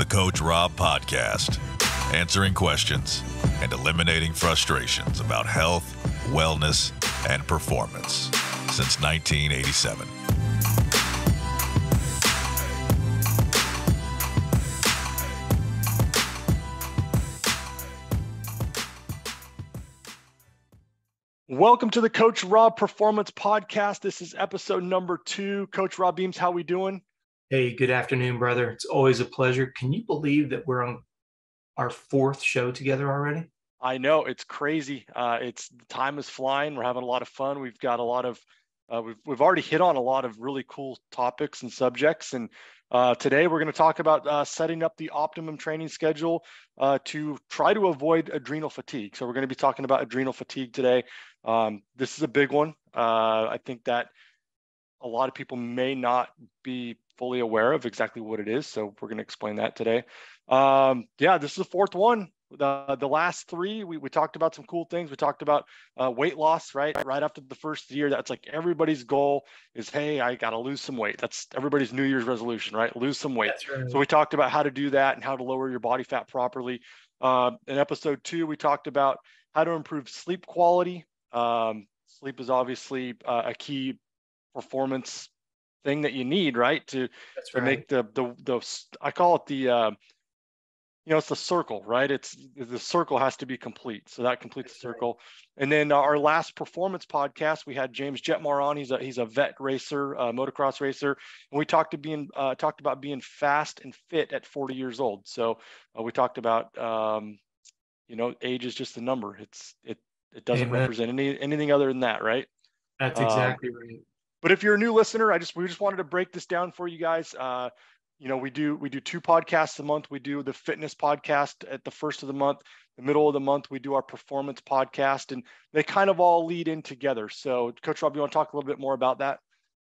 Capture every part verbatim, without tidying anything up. the Coach Robb Podcast, answering questions and eliminating frustrations about health, wellness, and performance since nineteen eighty-seven. Welcome to the Coach Robb Performance Podcast. This is episode number two. Coach Robb Beams, how we doing? Hey, good afternoon, brother. It's always a pleasure. Can you believe that we're on our fourth show together already? I know, it's crazy. Uh, it's time is flying. We're having a lot of fun. We've got a lot of, uh, we've we've already hit on a lot of really cool topics and subjects. And uh, today we're going to talk about uh, setting up the optimum training schedule uh, to try to avoid adrenal fatigue. So we're going to be talking about adrenal fatigue today. Um, this is a big one. Uh, I think that a lot of people may not be fully aware of exactly what it is. So we're going to explain that today. Um, yeah, this is the fourth one. The, the last three, we, we talked about some cool things. We talked about uh, weight loss, right? Right after the first year, that's like everybody's goal is, hey, I got to lose some weight. That's everybody's New Year's resolution, right? Lose some weight. That's right. So we talked about how to do that and how to lower your body fat properly. Uh, in episode two, we talked about how to improve sleep quality. Um, sleep is obviously uh, a key performance thing that you need, right? To, that's right. to make the, the, the, I call it the, uh, you know, it's the circle, right? It's the circle has to be complete. So that completes that's the circle. Right. And then our last performance podcast, we had James Jetmar on. He's a, he's a vet racer, uh, motocross racer. And we talked to being, uh, talked about being fast and fit at forty years old. So uh, we talked about, um, you know, age is just a number. It's, it, It doesn't Amen. represent any anything other than that, right? That's exactly um, right. But if you're a new listener, I just we just wanted to break this down for you guys. Uh, you know, we do we do two podcasts a month. We do the fitness podcast at the first of the month, the middle of the month. We do our performance podcast, and they kind of all lead in together. So, Coach Robb, you want to talk a little bit more about that?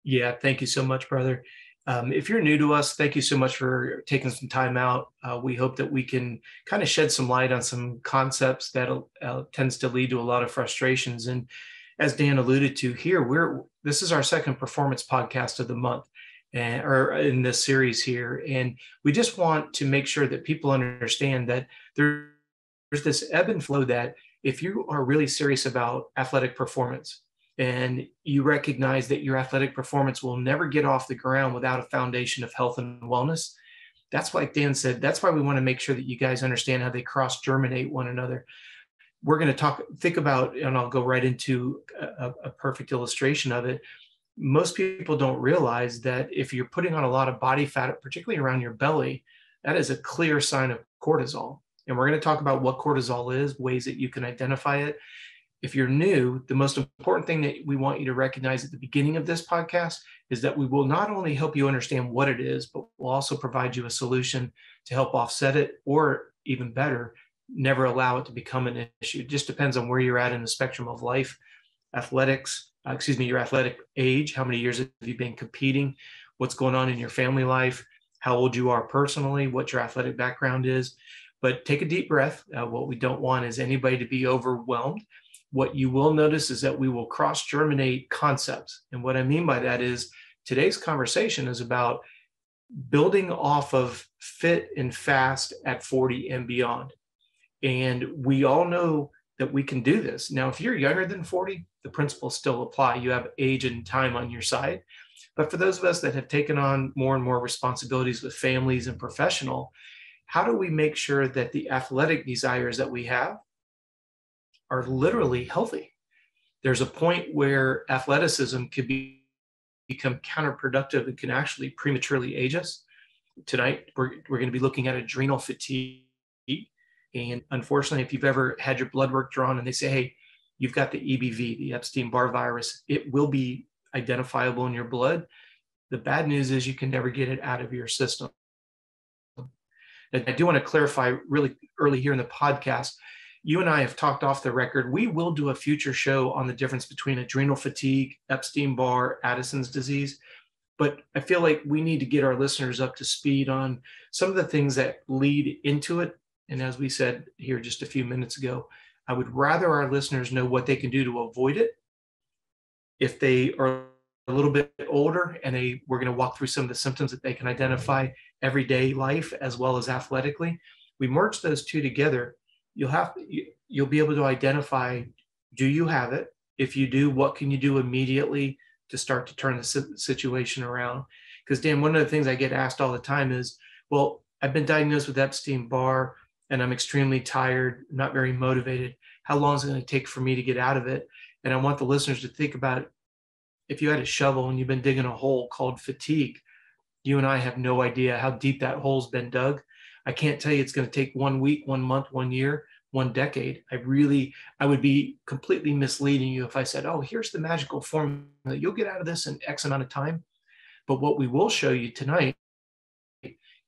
Yeah, thank you so much, brother. Um, if you're new to us, thank you so much for taking some time out. Uh, we hope that we can kind of shed some light on some concepts that uh, tends to lead to a lot of frustrations. And as Dan alluded to here, we're this is our second performance podcast of the month, and, or in this series here. And we just want to make sure that people understand that there's this ebb and flow that if you are really serious about athletic performance, and you recognize that your athletic performance will never get off the ground without a foundation of health and wellness. That's like Dan said, that's why we want to make sure that you guys understand how they cross-germinate one another. We're going to talk, think about, and I'll go right into a, a perfect illustration of it. Most people don't realize that if you're putting on a lot of body fat, particularly around your belly, that is a clear sign of cortisol. And we're going to talk about what cortisol is, ways that you can identify it. If you're new, the most important thing that we want you to recognize at the beginning of this podcast is that we will not only help you understand what it is, but we'll also provide you a solution to help offset it, or even better, never allow it to become an issue. It just depends on where you're at in the spectrum of life, athletics, uh, excuse me, your athletic age, how many years have you been competing, what's going on in your family life, how old you are personally, what your athletic background is. But take a deep breath. Uh, what we don't want is anybody to be overwhelmed. What you will notice is that we will cross-germinate concepts. And what I mean by that is today's conversation is about building off of fit and fast at forty and beyond. And we all know that we can do this. Now, if you're younger than forty, the principles still apply. You have age and time on your side. But for those of us that have taken on more and more responsibilities with families and professional, how do we make sure that the athletic desires that we have are literally healthy? There's a point where athleticism could be, become counterproductive and can actually prematurely age us. Tonight, we're, we're going to be looking at adrenal fatigue. And unfortunately, if you've ever had your blood work drawn and they say, hey, you've got the E B V, the Epstein-Barr virus, it will be identifiable in your blood. The bad news is you can never get it out of your system. And I do want to clarify really early here in the podcast, you and I have talked off the record. We will do a future show on the difference between adrenal fatigue, Epstein-Barr, Addison's disease. But I feel like we need to get our listeners up to speed on some of the things that lead into it. And as we said here just a few minutes ago, I would rather our listeners know what they can do to avoid it if they are a little bit older, and they we're going to walk through some of the symptoms that they can identify everyday life as well as athletically. We merge those two together. You'll have to, you'll be able to identify, do you have it? If you do, what can you do immediately to start to turn the situation around? Because, Dan, one of the things I get asked all the time is, well, I've been diagnosed with Epstein-Barr and I'm extremely tired, not very motivated. How long is it going to take for me to get out of it? And I want the listeners to think about, if you had a shovel and you've been digging a hole called fatigue, you and I have no idea how deep that hole's been dug. I can't tell you it's going to take one week, one month, one year, one decade. I really, I would be completely misleading you if I said, oh, here's the magical formula. You'll get out of this in X amount of time. But what we will show you tonight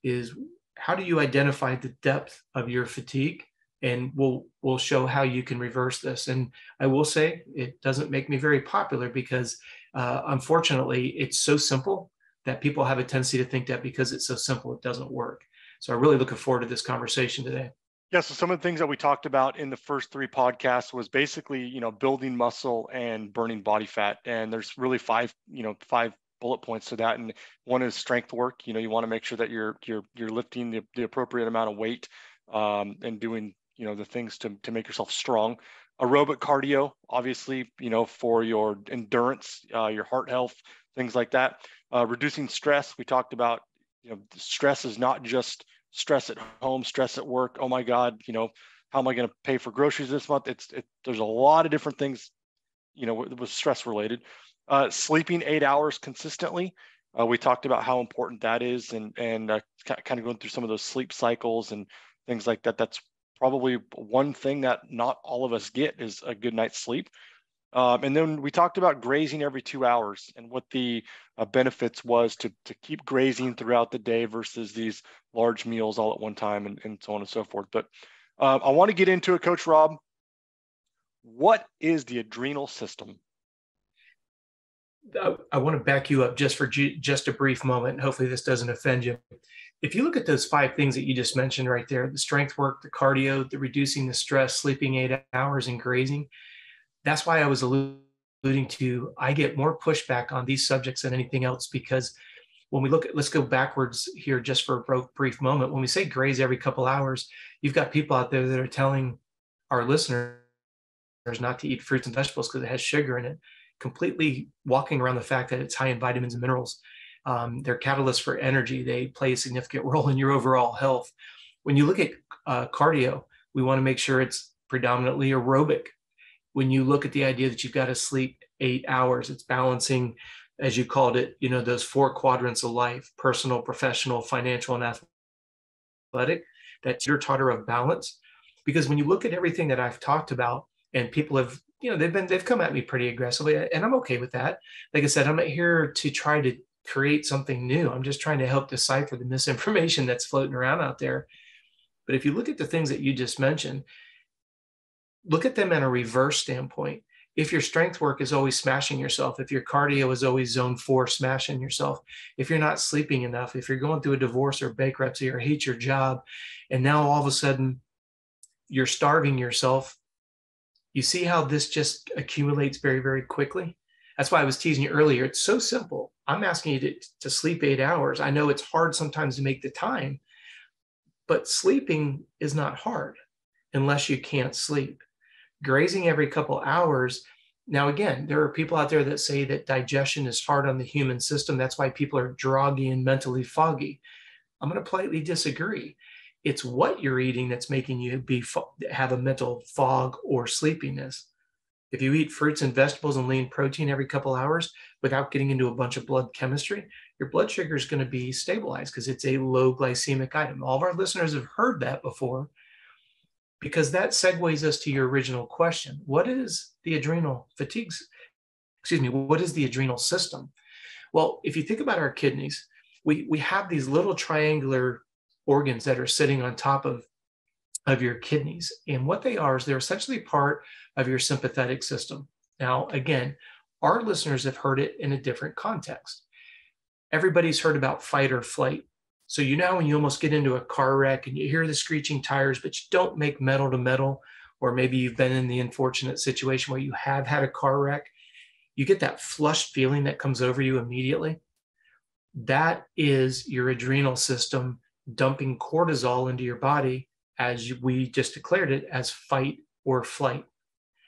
is how do you identify the depth of your fatigue? And we'll, we'll show how you can reverse this. And I will say it doesn't make me very popular because uh, unfortunately it's so simple that people have a tendency to think that because it's so simple, it doesn't work. So I'm really looking forward to this conversation today. Yeah, so some of the things that we talked about in the first three podcasts was basically, you know, building muscle and burning body fat. And there's really five, you know, five bullet points to that. And one is strength work. You know, you want to make sure that you're you're you're lifting the, the appropriate amount of weight um, and doing, you know, the things to to make yourself strong. Aerobic cardio, obviously, you know, for your endurance, uh, your heart health, things like that. Uh, reducing stress. We talked about, you know, stress is not just stress at home, stress at work. Oh my God, you know, how am I going to pay for groceries this month? It's it, there's a lot of different things, you know, with, with stress related. Uh, sleeping eight hours consistently. Uh, we talked about how important that is, and and uh, kind of going through some of those sleep cycles and things like that. That's probably one thing that not all of us get is a good night's sleep. Um, and then we talked about grazing every two hours and what the uh, benefits was to, to keep grazing throughout the day versus these large meals all at one time and, and so on and so forth. But uh, I want to get into it, Coach Robb. What is the adrenal system? I, I want to back you up just for G, just a brief moment. And hopefully this doesn't offend you. If you look at those five things that you just mentioned right there, the strength work, the cardio, the reducing the stress, sleeping eight hours and grazing, that's why I was alluding to, I get more pushback on these subjects than anything else, because when we look at, let's go backwards here just for a brief moment. When we say graze every couple hours, you've got people out there that are telling our listeners not to eat fruits and vegetables because it has sugar in it, completely walking around the fact that it's high in vitamins and minerals. Um, they're catalysts for energy. They play a significant role in your overall health. When you look at uh, cardio, we want to make sure it's predominantly aerobic. When you look at the idea that you've got to sleep eight hours, it's balancing, as you called it, you know, those four quadrants of life, personal, professional, financial, and athletic. That's your charter of balance. Because when you look at everything that I've talked about, and people have, you know, they've been, they've come at me pretty aggressively, and I'm okay with that. Like I said, I'm not here to try to create something new. I'm just trying to help decipher the misinformation that's floating around out there. But if you look at the things that you just mentioned, look at them in a reverse standpoint. If your strength work is always smashing yourself, if your cardio is always zone four smashing yourself, if you're not sleeping enough, if you're going through a divorce or bankruptcy or hate your job, and now all of a sudden you're starving yourself, you see how this just accumulates very, very quickly. That's why I was teasing you earlier. It's so simple. I'm asking you to, to sleep eight hours. I know it's hard sometimes to make the time, but sleeping is not hard unless you can't sleep. Grazing every couple hours. Now, again, there are people out there that say that digestion is hard on the human system. That's why people are groggy and mentally foggy. I'm going to politely disagree. It's what you're eating that's making you be have a mental fog or sleepiness. If you eat fruits and vegetables and lean protein every couple hours without getting into a bunch of blood chemistry, your blood sugar is going to be stabilized because it's a low glycemic item. All of our listeners have heard that before, because that segues us to your original question. What is the adrenal fatigue? Excuse me, what is the adrenal system? Well, if you think about our kidneys, we, we have these little triangular organs that are sitting on top of, of your kidneys. And what they are is they're essentially part of your sympathetic system. Now, again, our listeners have heard it in a different context. Everybody's heard about fight or flight. So you know when you almost get into a car wreck and you hear the screeching tires, but you don't make metal to metal, or maybe you've been in the unfortunate situation where you have had a car wreck you get that flushed feeling that comes over you immediately. That is your adrenal system dumping cortisol into your body, as we just declared it as fight or flight.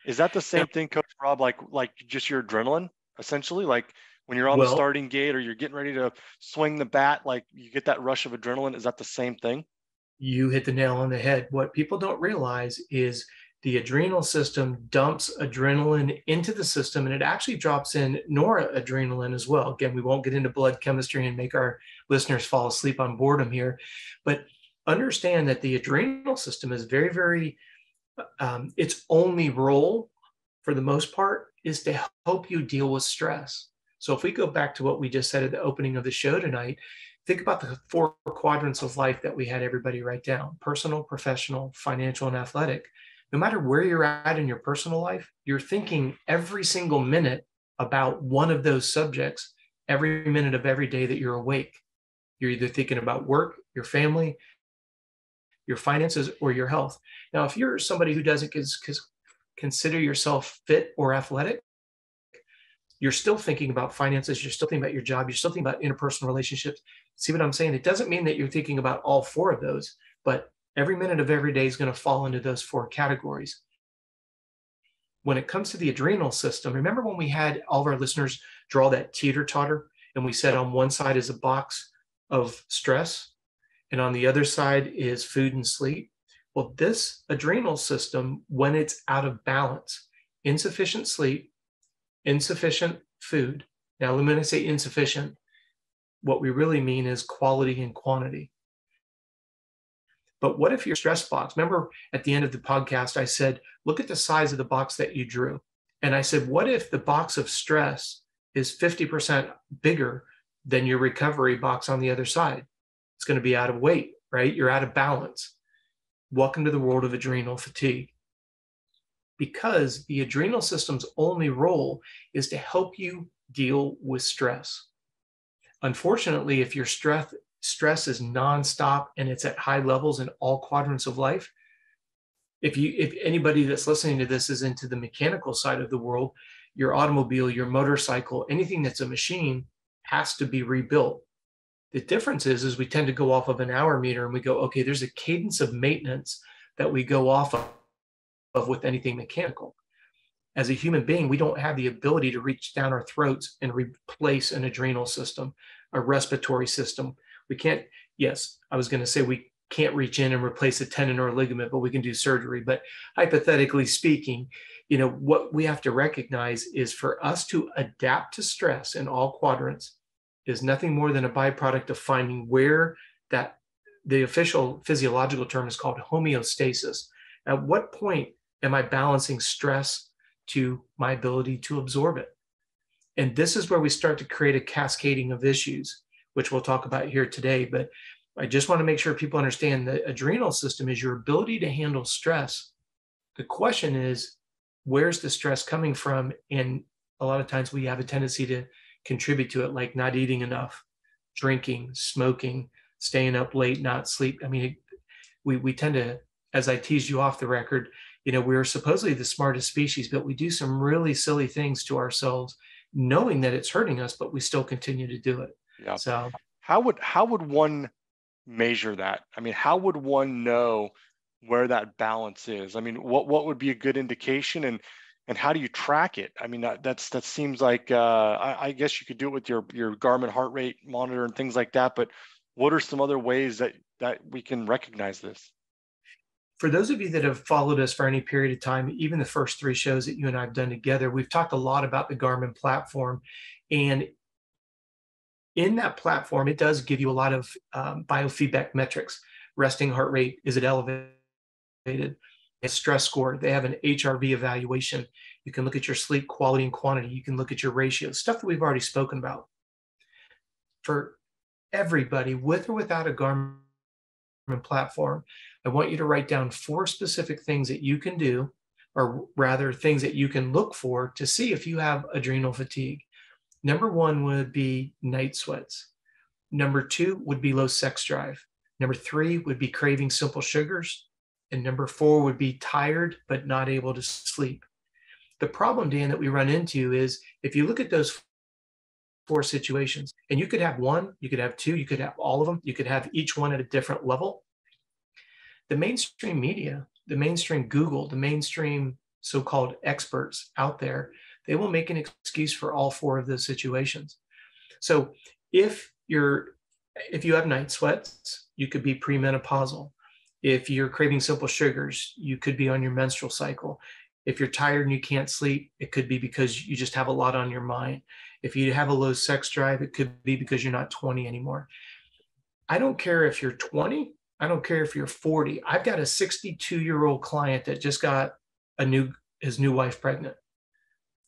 Is that the same now, thing, Coach Robb, like, like just your adrenaline, essentially? Like when you're on well, the starting gate or you're getting ready to swing the bat, like you get that rush of adrenaline. Is that the same thing? You hit the nail on the head. What people don't realize is the adrenal system dumps adrenaline into the system, and it actually drops in noradrenaline as well. Again, we won't get into blood chemistry and make our listeners fall asleep on boredom here, but understand that the adrenal system is very, very, um, its only role for the most part is to help you deal with stress. So if we go back to what we just said at the opening of the show tonight, think about the four quadrants of life that we had everybody write down: personal, professional, financial, and athletic. No matter where you're at in your personal life, you're thinking every single minute about one of those subjects, every minute of every day that you're awake. You're either thinking about work, your family, your finances, or your health. Now, if you're somebody who doesn't consider yourself fit or athletic, you're still thinking about finances, you're still thinking about your job, you're still thinking about interpersonal relationships. See what I'm saying? It doesn't mean that you're thinking about all four of those, but every minute of every day is going to fall into those four categories. When it comes to the adrenal system, remember when we had all of our listeners draw that teeter-totter, and we said on one side is a box of stress, and on the other side is food and sleep? Well, this adrenal system, when it's out of balance, insufficient sleep, insufficient food. Now, when I say insufficient, what we really mean is quality and quantity. But what if your stress box? Remember at the end of the podcast, I said, look at the size of the box that you drew. And I said, what if the box of stress is fifty percent bigger than your recovery box on the other side? It's going to be out of weight, right? You're out of balance. Welcome to the world of adrenal fatigue. Because the adrenal system's only role is to help you deal with stress. Unfortunately, if your stress stress is nonstop and it's at high levels in all quadrants of life, if you if anybody that's listening to this is into the mechanical side of the world, your automobile, your motorcycle, anything that's a machine has to be rebuilt. The difference is, is we tend to go off of an hour meter and we go, okay, there's a cadence of maintenance that we go off of, of with anything mechanical. As a human being, we don't have the ability to reach down our throats and replace an adrenal system, a respiratory system. We can't, yes, I was going to say we can't reach in and replace a tendon or a ligament, but we can do surgery. But hypothetically speaking, you know, what we have to recognize is for us to adapt to stress in all quadrants is nothing more than a byproduct of finding where that, the official physiological term is called homeostasis. At what point am I balancing stress to my ability to absorb it? And this is where we start to create a cascading of issues, which we'll talk about here today. But I just want to make sure people understand the adrenal system is your ability to handle stress. The question is, where's the stress coming from? And a lot of times we have a tendency to contribute to it, like not eating enough, drinking, smoking, staying up late, not sleep. I mean, we, we tend to, as I teased you off the record, you know, we're supposedly the smartest species, but we do some really silly things to ourselves, knowing that it's hurting us, but we still continue to do it. Yeah. So how would, how would one measure that? I mean, how would one know where that balance is? I mean, what, what would be a good indication, and, and how do you track it? I mean, that, that's, that seems like, uh, I, I guess you could do it with your, your Garmin heart rate monitor and things like that, but what are some other ways that, that we can recognize this? For those of you that have followed us for any period of time, even the first three shows that you and I have done together, we've talked a lot about the Garmin platform, and in that platform, it does give you a lot of um, biofeedback metrics. Resting heart rate, is it elevated? A stress score. They have an H R V evaluation. You can look at your sleep quality and quantity. You can look at your ratio, stuff that we've already spoken about. For everybody, with or without a Garmin platform, I want you to write down four specific things that you can do, or rather things that you can look for to see if you have adrenal fatigue. Number one would be night sweats. Number two would be low sex drive. Number three would be craving simple sugars. And number four would be tired but not able to sleep. The problem, Dan, that we run into is if you look at those four situations, and you could have one, you could have two, you could have all of them, you could have each one at a different level. The mainstream media, the mainstream Google, the mainstream so-called experts out there, they will make an excuse for all four of those situations. So if you're, if you have night sweats, you could be premenopausal. If you're craving simple sugars, you could be on your menstrual cycle. If you're tired and you can't sleep, it could be because you just have a lot on your mind. If you have a low sex drive, it could be because you're not twenty anymore. I don't care if you're twenty. I don't care if you're forty. I've got a sixty-two-year-old client that just got a new his new wife pregnant.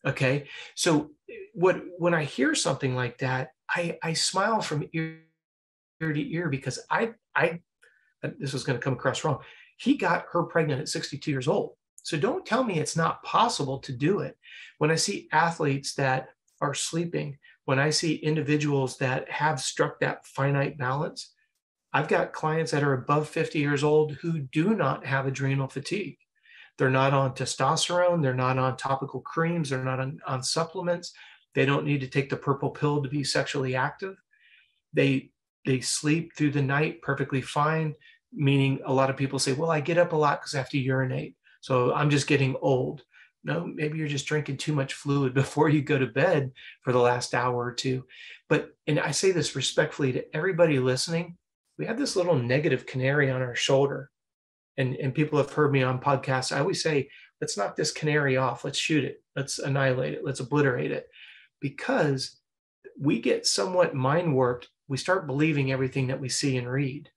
Okay, so what when I hear something like that, I I smile from ear to ear because I I this is going to come across wrong. He got her pregnant at sixty-two years old. So don't tell me it's not possible to do it. When I see athletes that are sleeping, when I see individuals that have struck that finite balance, I've got clients that are above fifty years old who do not have adrenal fatigue. They're not on testosterone. They're not on topical creams. They're not on, on supplements. They don't need to take the purple pill to be sexually active. They, they sleep through the night perfectly fine, meaning a lot of people say, well, I get up a lot because I have to urinate, so I'm just getting old. No, maybe you're just drinking too much fluid before you go to bed for the last hour or two. But, and I say this respectfully to everybody listening, we have this little negative canary on our shoulder. And, and people have heard me on podcasts. I always say, let's knock this canary off. Let's shoot it. Let's annihilate it. Let's obliterate it. Because we get somewhat mind warped. We start believing everything that we see and read.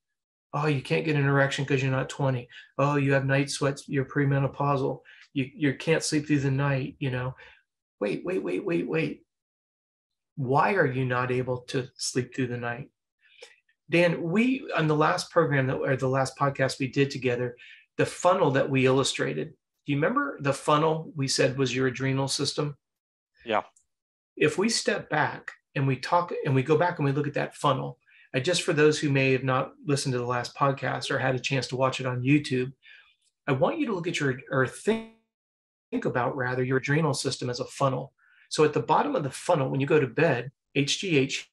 Oh, you can't get an erection because you're not twenty. Oh, you have night sweats. You're premenopausal. You, you can't sleep through the night. You know, wait, wait, wait, wait, wait. Why are you not able to sleep through the night? Dan, we, on the last program that, or the last podcast we did together, the funnel that we illustrated, do you remember the funnel we said was your adrenal system? Yeah. If we step back and we talk and we go back and we look at that funnel, I just, for those who may have not listened to the last podcast or had a chance to watch it on YouTube, I want you to look at your, or think, think about rather your adrenal system as a funnel. So at the bottom of the funnel, when you go to bed, H G H,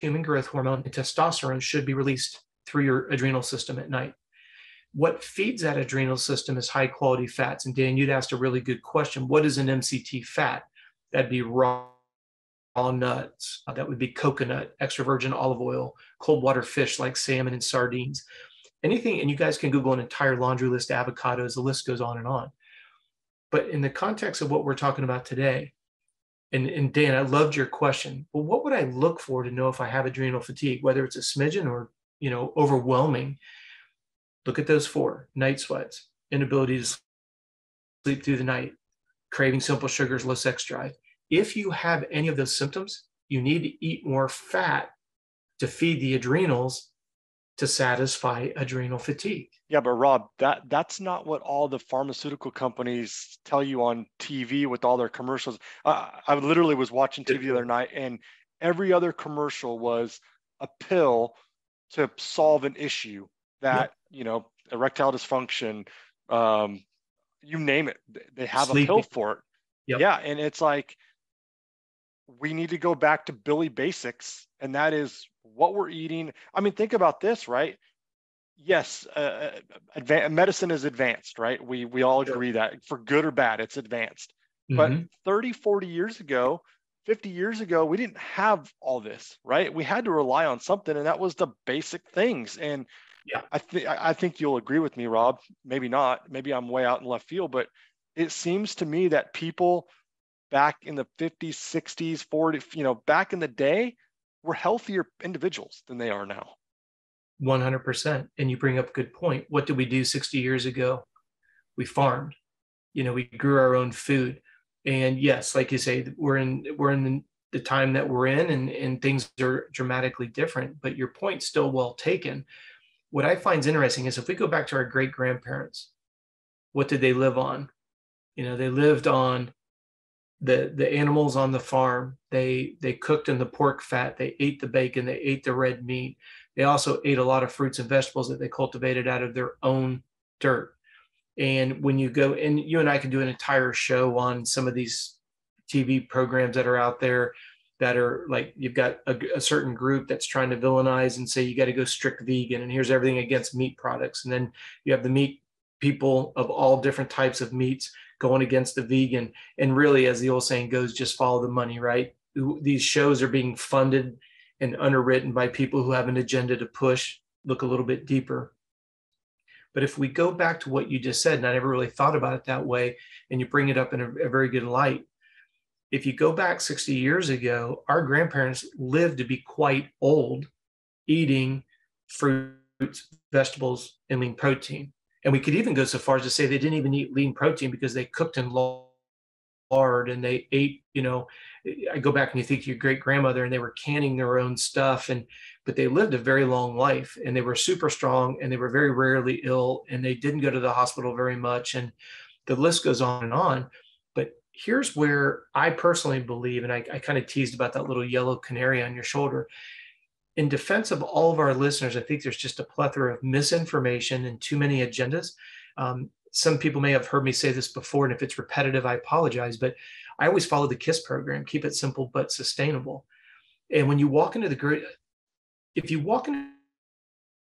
human growth hormone, and testosterone should be released through your adrenal system at night. What feeds that adrenal system is high quality fats. And Dan, you'd asked a really good question. What is an M C T fat? That'd be raw, raw nuts. That would be coconut, extra virgin olive oil, cold water fish like salmon and sardines, anything. And you guys can Google an entire laundry list of avocados. The list goes on and on. But in the context of what we're talking about today, And, and Dan, I loved your question. Well, what would I look for to know if I have adrenal fatigue, whether it's a smidgen or, you know, overwhelming? Look at those four: night sweats, inability to sleep through the night, craving simple sugars, low sex drive. If you have any of those symptoms, you need to eat more fat to feed the adrenals to satisfy adrenal fatigue. Yeah, but Rob, that that's not what all the pharmaceutical companies tell you on T V with all their commercials. Uh, I literally was watching T V the other night, and every other commercial was a pill to solve an issue that, yeah. you know, erectile dysfunction, um, you name it, they have Sleeping. a pill for it. Yep. Yeah, and it's like, we need to go back to Billy Basics, and that is what we're eating. I mean, think about this, right? Yes, uh, advanced, medicine is advanced, right? We we all agree that for good or bad, it's advanced. Mm-hmm. But thirty, forty years ago, fifty years ago, we didn't have all this, right? We had to rely on something, and that was the basic things. And yeah, I think I think you'll agree with me, Rob. Maybe not. Maybe I'm way out in left field, but it seems to me that people back in the fifties, sixties, forties, you know, back in the day, were healthier individuals than they are now. one hundred percent. And you bring up a good point. What did we do sixty years ago? We farmed, you know, we grew our own food. And yes, like you say, we're in, we're in the time that we're in, and, and things are dramatically different, but your point's still well taken. What I find interesting is if we go back to our great grandparents, what did they live on? You know, they lived on the the animals on the farm. They they cooked in the pork fat, they ate the bacon, they ate the red meat. They also ate a lot of fruits and vegetables that they cultivated out of their own dirt. And when you go, and you and I can do an entire show on some of these T V programs that are out there that are like, you've got a, a certain group that's trying to villainize and say, you got to go strict vegan, and here's everything against meat products. And then you have the meat people of all different types of meats going against the vegan. And really, as the old saying goes, just follow the money, right? These shows are being funded and underwritten by people who have an agenda to push, look a little bit deeper. But if we go back to what you just said, and I never really thought about it that way, and you bring it up in a, a very good light, if you go back sixty years ago, our grandparents lived to be quite old, eating fruits, vegetables, and lean protein. And we could even go so far as to say they didn't even eat lean protein because they cooked and lard, and they ate, you know, I go back and you think to your great grandmother, and they were canning their own stuff, and but they lived a very long life, and they were super strong, and they were very rarely ill, and they didn't go to the hospital very much, and the list goes on and on. But here's where I personally believe, and I, I kind of teased about that little yellow canary on your shoulder. In defense of all of our listeners, I think there's just a plethora of misinformation and too many agendas. Um, some people may have heard me say this before, and if it's repetitive, I apologize, but I always follow the KISS program, keep it simple but sustainable. And when you walk into the gro- if you walk into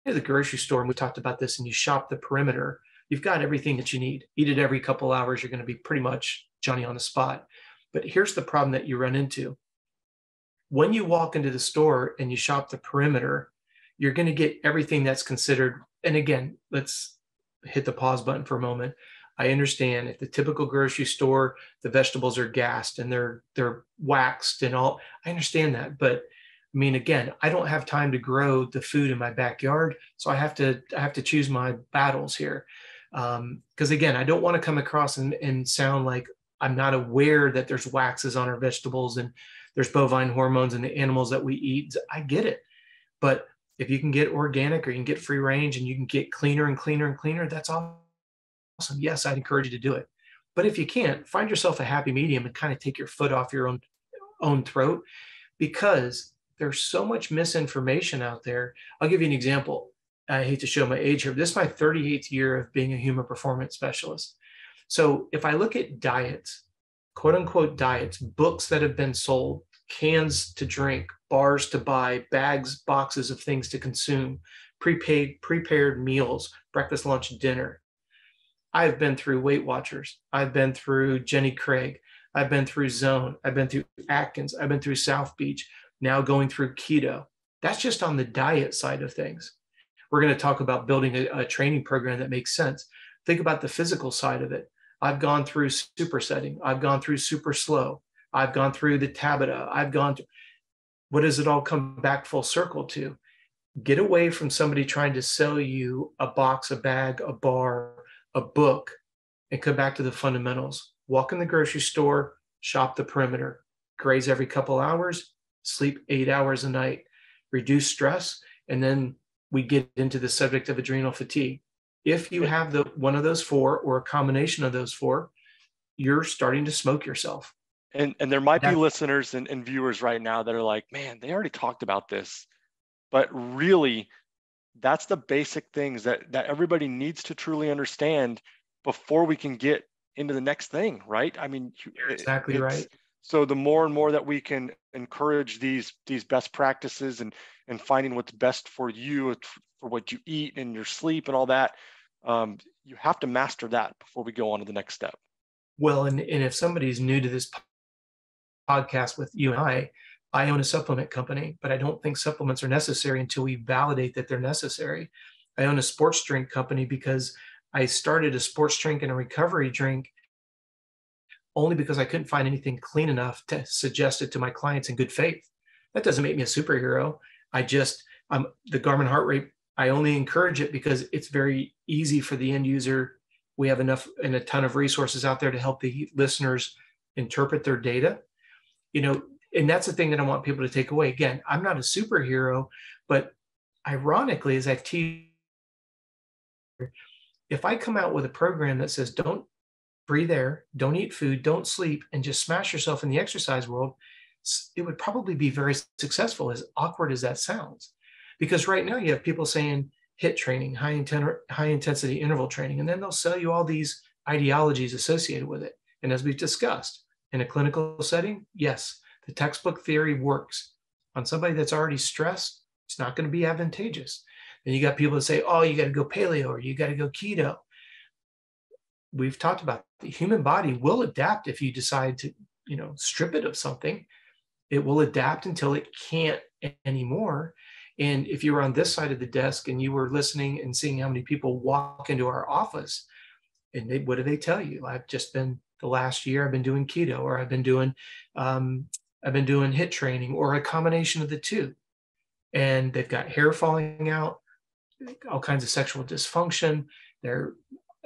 the grocery store, and we talked about this, and you shop the perimeter, you've got everything that you need. Eat it every couple hours. You're going to be pretty much Johnny on the spot. But here's the problem that you run into. When you walk into the store and you shop the perimeter, you're going to get everything that's considered. And again, let's hit the pause button for a moment. I understand at the typical grocery store, the vegetables are gassed and they're, they're waxed and all. I understand that. But I mean, again, I don't have time to grow the food in my backyard. So I have to, I have to choose my battles here. Um, because again, I don't want to come across and, and sound like I'm not aware that there's waxes on our vegetables and there's bovine hormones in the animals that we eat. I get it. But if you can get organic, or you can get free range, and you can get cleaner and cleaner and cleaner, that's awesome. Yes, I'd encourage you to do it. But if you can't, find yourself a happy medium and kind of take your foot off your own, own throat, because there's so much misinformation out there. I'll give you an example. I hate to show my age here, but this is my thirty-eighth year of being a human performance specialist. So if I look at diets, quote unquote diets, books that have been sold, cans to drink, bars to buy, bags, boxes of things to consume, prepaid, prepared meals, breakfast, lunch, dinner. I've been through Weight Watchers. I've been through Jenny Craig. I've been through Zone. I've been through Atkins. I've been through South Beach, now going through keto. That's just on the diet side of things. We're going to talk about building a, a training program that makes sense. Think about the physical side of it. I've gone through supersetting. I've gone through super slow. I've gone through the Tabata. I've gone through, what does it all come back full circle to? Get away from somebody trying to sell you a box, a bag, a bar, a book, and come back to the fundamentals. Walk in the grocery store, shop the perimeter, graze every couple hours, sleep eight hours a night, reduce stress, and then we get into the subject of adrenal fatigue. If you have the one of those four or a combination of those four, you're starting to smoke yourself. And and there might be That's- listeners and, and viewers right now that are like, man, they already talked about this. But really, that's the basic things that, that everybody needs to truly understand before we can get into the next thing, right? I mean, you're exactly right. So the more and more that we can encourage these these best practices and and finding what's best for you, for what you eat and your sleep and all that, um, you have to master that before we go on to the next step. Well, and, and if somebody's new to this podcast with you and I, I own a supplement company, but I don't think supplements are necessary until we validate that they're necessary. I own a sports drink company because I started a sports drink and a recovery drink only because I couldn't find anything clean enough to suggest it to my clients in good faith. That doesn't make me a superhero. I just, um, the Garmin heart rate, I only encourage it because it's very easy for the end user. We have enough and a ton of resources out there to help the listeners interpret their data. You know, and that's the thing that I want people to take away. Again, I'm not a superhero, but ironically, as I've teased, if I come out with a program that says, don't breathe air, don't eat food, don't sleep, and just smash yourself in the exercise world, it would probably be very successful, as awkward as that sounds. Because right now you have people saying, HIIT training, high, inten- high intensity interval training, and then they'll sell you all these ideologies associated with it. And as we've discussed, in a clinical setting, yes, the textbook theory works. On somebody that's already stressed, it's not going to be advantageous. And you got people that say, oh, you got to go paleo or you got to go keto. We've talked about the human body will adapt if you decide to, you know, strip it of something. It will adapt until it can't anymore. And if you were on this side of the desk and you were listening and seeing how many people walk into our office, and they, what do they tell you? I've just been, the last year, I've been doing keto, or I've been doing, um, I've been doing HIIT training, or a combination of the two. And they've got hair falling out, all kinds of sexual dysfunction. They're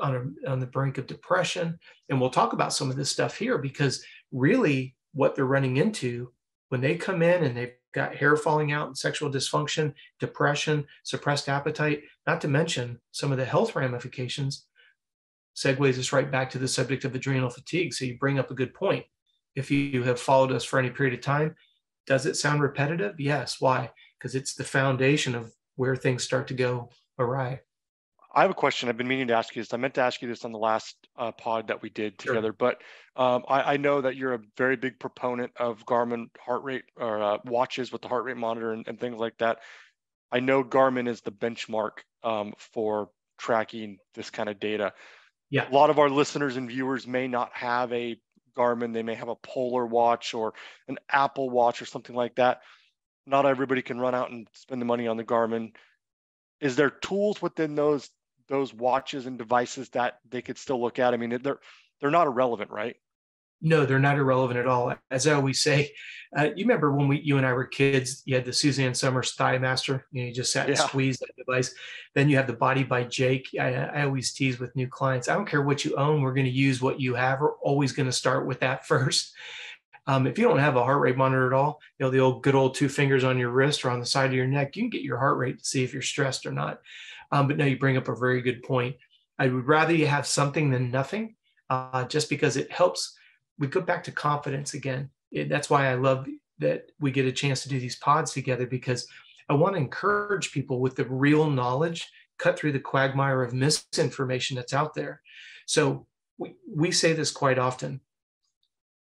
on, a, on the brink of depression. And we'll talk about some of this stuff here, because really what they're running into when they come in and they've got hair falling out and sexual dysfunction, depression, suppressed appetite, not to mention some of the health ramifications, segues us right back to the subject of adrenal fatigue. So you bring up a good point. If you have followed us for any period of time, does it sound repetitive? Yes. Why? Because it's the foundation of where things start to go awry. I have a question. I've been meaning to ask you this. I meant to ask you this on the last uh, pod that we did together, sure. but um, I, I know that you're a very big proponent of Garmin heart rate or uh, watches with the heart rate monitor and, and things like that. I know Garmin is the benchmark um, for tracking this kind of data. Yeah. A lot of our listeners and viewers may not have a Garmin. They may have a Polar watch or an Apple Watch or something like that. Not everybody can run out and spend the money on the Garmin. Is there tools within those those watches and devices that they could still look at? I mean, they're they're not irrelevant, right? No, they're not irrelevant at all. As I always say, uh, you remember when we, you and I were kids, you had the Suzanne Summers Thigh Master. You know, you just sat and yeah. squeezed that device. Then you have the Body by Jake. I, I always tease with new clients, I don't care what you own, we're going to use what you have. We're always going to start with that first. Um, if you don't have a heart rate monitor at all, you know, the old good old two fingers on your wrist or on the side of your neck, you can get your heart rate to see if you're stressed or not. Um, but no, you bring up a very good point. I would rather you have something than nothing, uh, just because it helps. We go back to confidence again. It, that's why I love that we get a chance to do these pods together, because I want to encourage people with the real knowledge, cut through the quagmire of misinformation that's out there. So we, we say this quite often.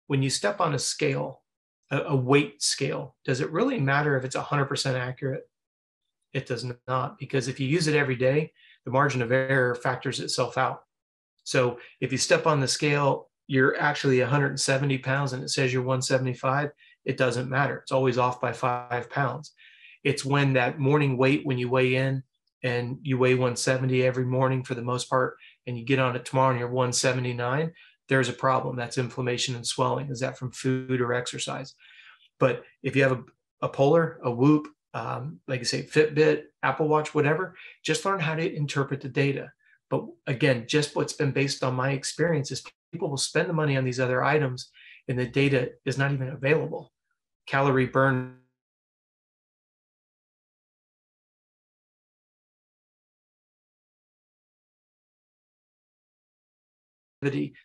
When you step on a scale, a, a weight scale, does it really matter if it's one hundred percent accurate? It does not, because if you use it every day, the margin of error factors itself out. So if you step on the scale, you're actually one hundred seventy pounds and it says you're one seventy-five, it doesn't matter. It's always off by five pounds. It's when that morning weight, when you weigh in and you weigh one seventy every morning for the most part, and you get on it tomorrow and you're one seventy-nine, there's a problem. That's inflammation and swelling. Is that from food or exercise? But if you have a, a Polar, a Whoop, um, like I say, Fitbit, Apple Watch, whatever, just learn how to interpret the data. But again, just what's been based on my experience is people will spend the money on these other items and the data is not even available. Calorie burn.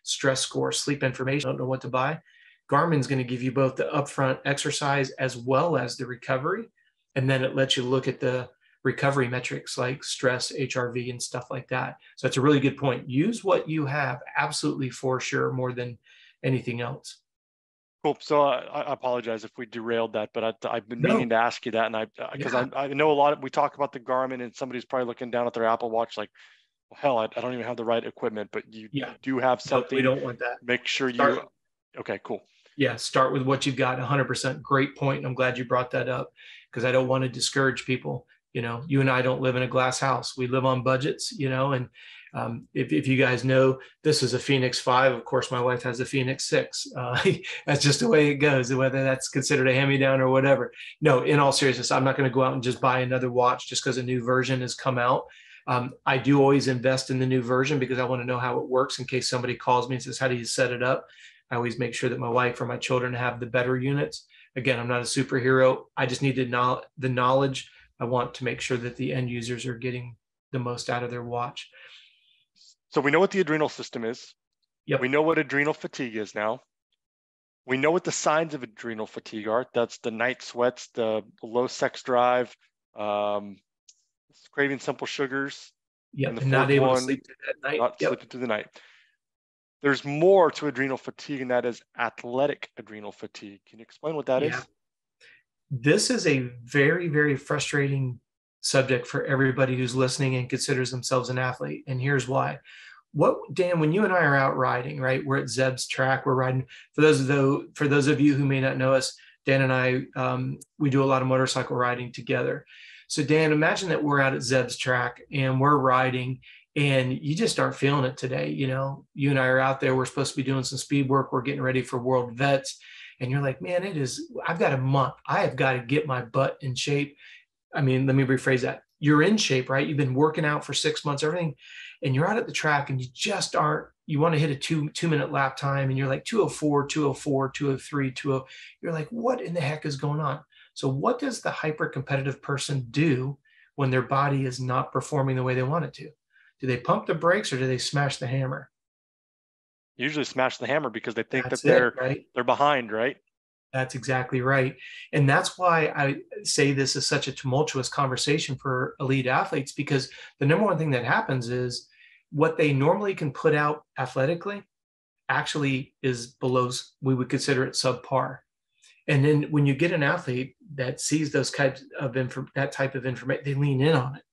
Stress score, sleep information, don't know what to buy. Garmin's going to give you both the upfront exercise as well as the recovery. And then it lets you look at the recovery metrics like stress, H R V, and stuff like that. So that's a really good point. Use what you have, absolutely, for sure, more than anything else. Cool. So uh, I apologize if we derailed that, but I, I've been meaning no. to ask you that. And I, because uh, yeah. I, I know a lot of, we talk about the Garmin and somebody's probably looking down at their Apple Watch like, well, hell, I, I don't even have the right equipment, but you yeah. do have something. We don't want that. Make sure start, you, okay, cool. Yeah. Start with what you've got. one hundred percent. Great point. And I'm glad you brought that up, because I don't want to discourage people. You know, you and I don't live in a glass house. We live on budgets, you know, and um, if, if you guys know, this is a Phoenix five. Of course, my wife has a Phoenix six. Uh, that's just the way it goes, whether that's considered a hand-me-down or whatever. No, in all seriousness, I'm not going to go out and just buy another watch just because a new version has come out. Um, I do always invest in the new version because I want to know how it works in case somebody calls me and says, how do you set it up? I always make sure that my wife or my children have the better units. Again, I'm not a superhero. I just need to know the knowledge. I want to make sure that the end users are getting the most out of their watch. So we know what the adrenal system is. Yep. We know what adrenal fatigue is now. We know what the signs of adrenal fatigue are. That's the night sweats, the low sex drive, um, craving simple sugars. Yeah, and, the and not able one, to sleep through that night. Not yep. sleeping through the night. There's more to adrenal fatigue, and that is athletic adrenal fatigue. Can you explain what that yeah. is? This is a very, very frustrating subject for everybody who's listening and considers themselves an athlete. And here's why. What, Dan, when you and I are out riding, right? We're at Zeb's track. We're riding. For those of though, for those of you who may not know us, Dan and I, um, we do a lot of motorcycle riding together. So Dan, imagine that we're out at Zeb's track and we're riding, and you just aren't feeling it today. You know, you and I are out there. We're supposed to be doing some speed work. We're getting ready for World Vets, and you're like, man, it is. I've got a month. I have got to get my butt in shape. I mean, let me rephrase that. You're in shape, right? You've been working out for six months, everything. And you're out at the track and you just aren't, you want to hit a two, two minute lap time. And you're like two oh four, two oh four, two oh three, two oh. You're like, what in the heck is going on? So what does the hyper competitive person do when their body is not performing the way they want it to? Do they pump the brakes or do they smash the hammer? Usually smash the hammer because they think that's that they're, it, right? they're behind, right? That's exactly right. And that's why I say this is such a tumultuous conversation for elite athletes, because the number one thing that happens is what they normally can put out athletically actually is below, we would consider it subpar. And then when you get an athlete that sees those types of inf- that type of information, they lean in on it.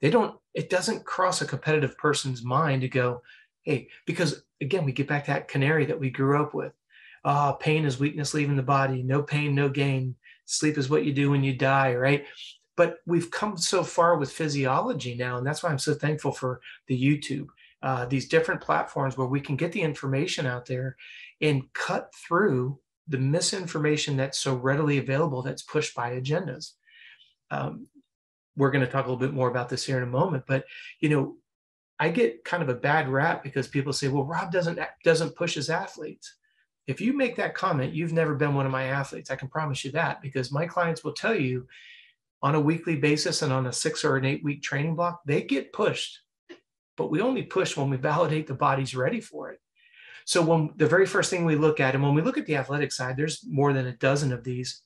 They don't, it doesn't cross a competitive person's mind to go, hey, because again, we get back to that canary that we grew up with. Ah, uh, pain is weakness leaving the body. No pain, no gain. Sleep is what you do when you die, right? But we've come so far with physiology now, and that's why I'm so thankful for the YouTube, uh, these different platforms where we can get the information out there and cut through the misinformation that's so readily available that's pushed by agendas. Um, we're going to talk a little bit more about this here in a moment, but you know, I get kind of a bad rap because people say, "Well, Rob doesn't doesn't push his athletes." If you make that comment, you've never been one of my athletes. I can promise you that, because my clients will tell you on a weekly basis and on a six or an eight week training block, they get pushed, but we only push when we validate the body's ready for it. So when the very first thing we look at, and when we look at the athletic side, there's more than a dozen of these.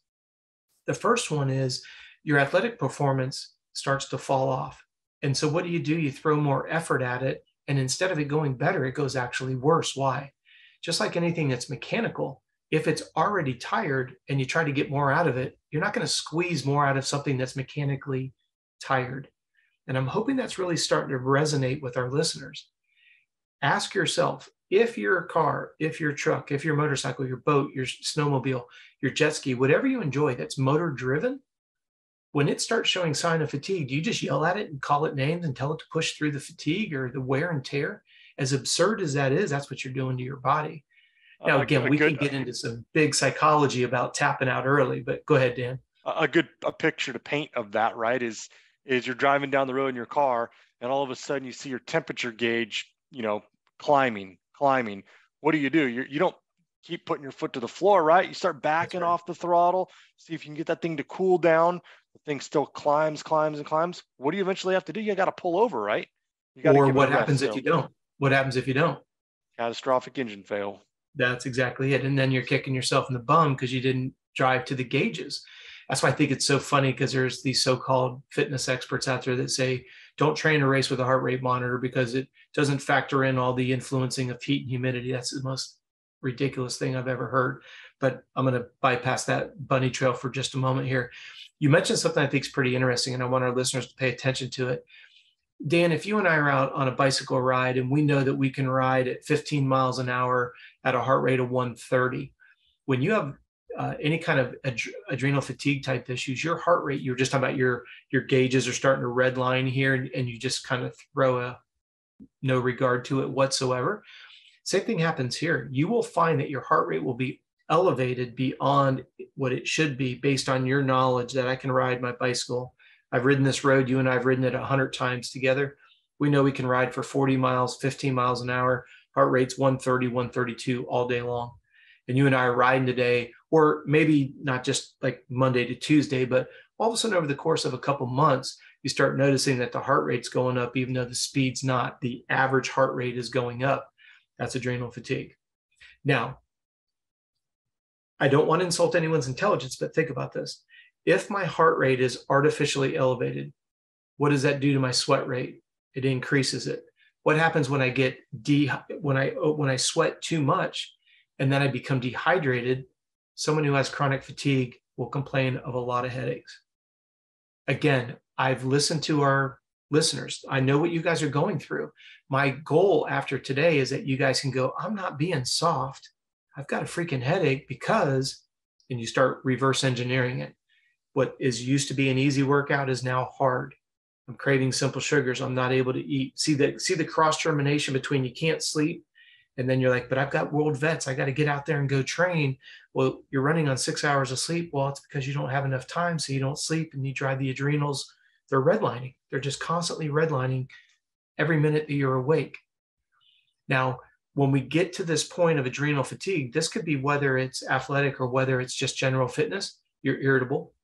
The first one is your athletic performance starts to fall off. And so what do you do? You throw more effort at it. And instead of it going better, it goes actually worse. Why? Just like anything that's mechanical, if it's already tired and you try to get more out of it, you're not going to squeeze more out of something that's mechanically tired. And I'm hoping that's really starting to resonate with our listeners. Ask yourself, if your car, if your truck, if your motorcycle, your boat, your snowmobile, your jet ski, whatever you enjoy that's motor driven, when it starts showing sign of fatigue, do you just yell at it and call it names and tell it to push through the fatigue or the wear and tear? As absurd as that is, that's what you're doing to your body. Now, again, we can get into some big psychology about tapping out early, but go ahead, Dan. A good a picture to paint of that, right, is, is you're driving down the road in your car, and all of a sudden you see your temperature gauge, you know, climbing, climbing. What do you do? You're, you don't keep putting your foot to the floor, right? You start backing right. off the throttle, see if you can get that thing to cool down. The thing still climbs, climbs, and climbs. What do you eventually have to do? You got to pull over, right? You gotta or what happens rest, if so. you don't? What happens if you don't? Catastrophic engine fail. That's exactly it. And then you're kicking yourself in the bum because you didn't drive to the gauges. That's why I think it's so funny, because there's these so-called fitness experts out there that say, don't train a race with a heart rate monitor because it doesn't factor in all the influencing of heat and humidity. That's the most ridiculous thing I've ever heard. But I'm going to bypass that bunny trail for just a moment here. You mentioned something I think is pretty interesting, and I want our listeners to pay attention to it. Dan, if you and I are out on a bicycle ride and we know that we can ride at fifteen miles an hour at a heart rate of one thirty, when you have uh, any kind of ad- adrenal fatigue type issues, your heart rate, you were just talking about your, your gauges are starting to red line here, and, and you just kind of throw a no regard to it whatsoever. Same thing happens here. You will find that your heart rate will be elevated beyond what it should be based on your knowledge that I can ride my bicycle. I've ridden this road, you and I have ridden it one hundred times together. We know we can ride for forty miles, fifteen miles an hour, heart rates one thirty, one thirty-two all day long. And you and I are riding today, or maybe not just like Monday to Tuesday, but all of a sudden over the course of a couple months, you start noticing that the heart rate's going up, even though the speed's not. The average heart rate is going up. That's adrenal fatigue. Now, I don't want to insult anyone's intelligence, but think about this. If my heart rate is artificially elevated, What does that do to my sweat rate? It increases it. What happens when I get de when I when I sweat too much and then I become dehydrated? Someone who has chronic fatigue will complain of a lot of headaches. Again, I've listened to our listeners. I know what you guys are going through. My goal after today is that you guys can go, I'm not being soft. I've got a freaking headache because, and you start reverse engineering it. What is used to be an easy workout is now hard. I'm craving simple sugars. I'm not able to eat. See the, see the cross-termination between you can't sleep and then you're like, but I've got World Vets. I got to get out there and go train. Well, you're running on six hours of sleep. Well, it's because you don't have enough time, so you don't sleep and you drive the adrenals. They're redlining. They're just constantly redlining every minute that you're awake. Now, when we get to this point of adrenal fatigue, this could be whether it's athletic or whether it's just general fitness. You're irritable.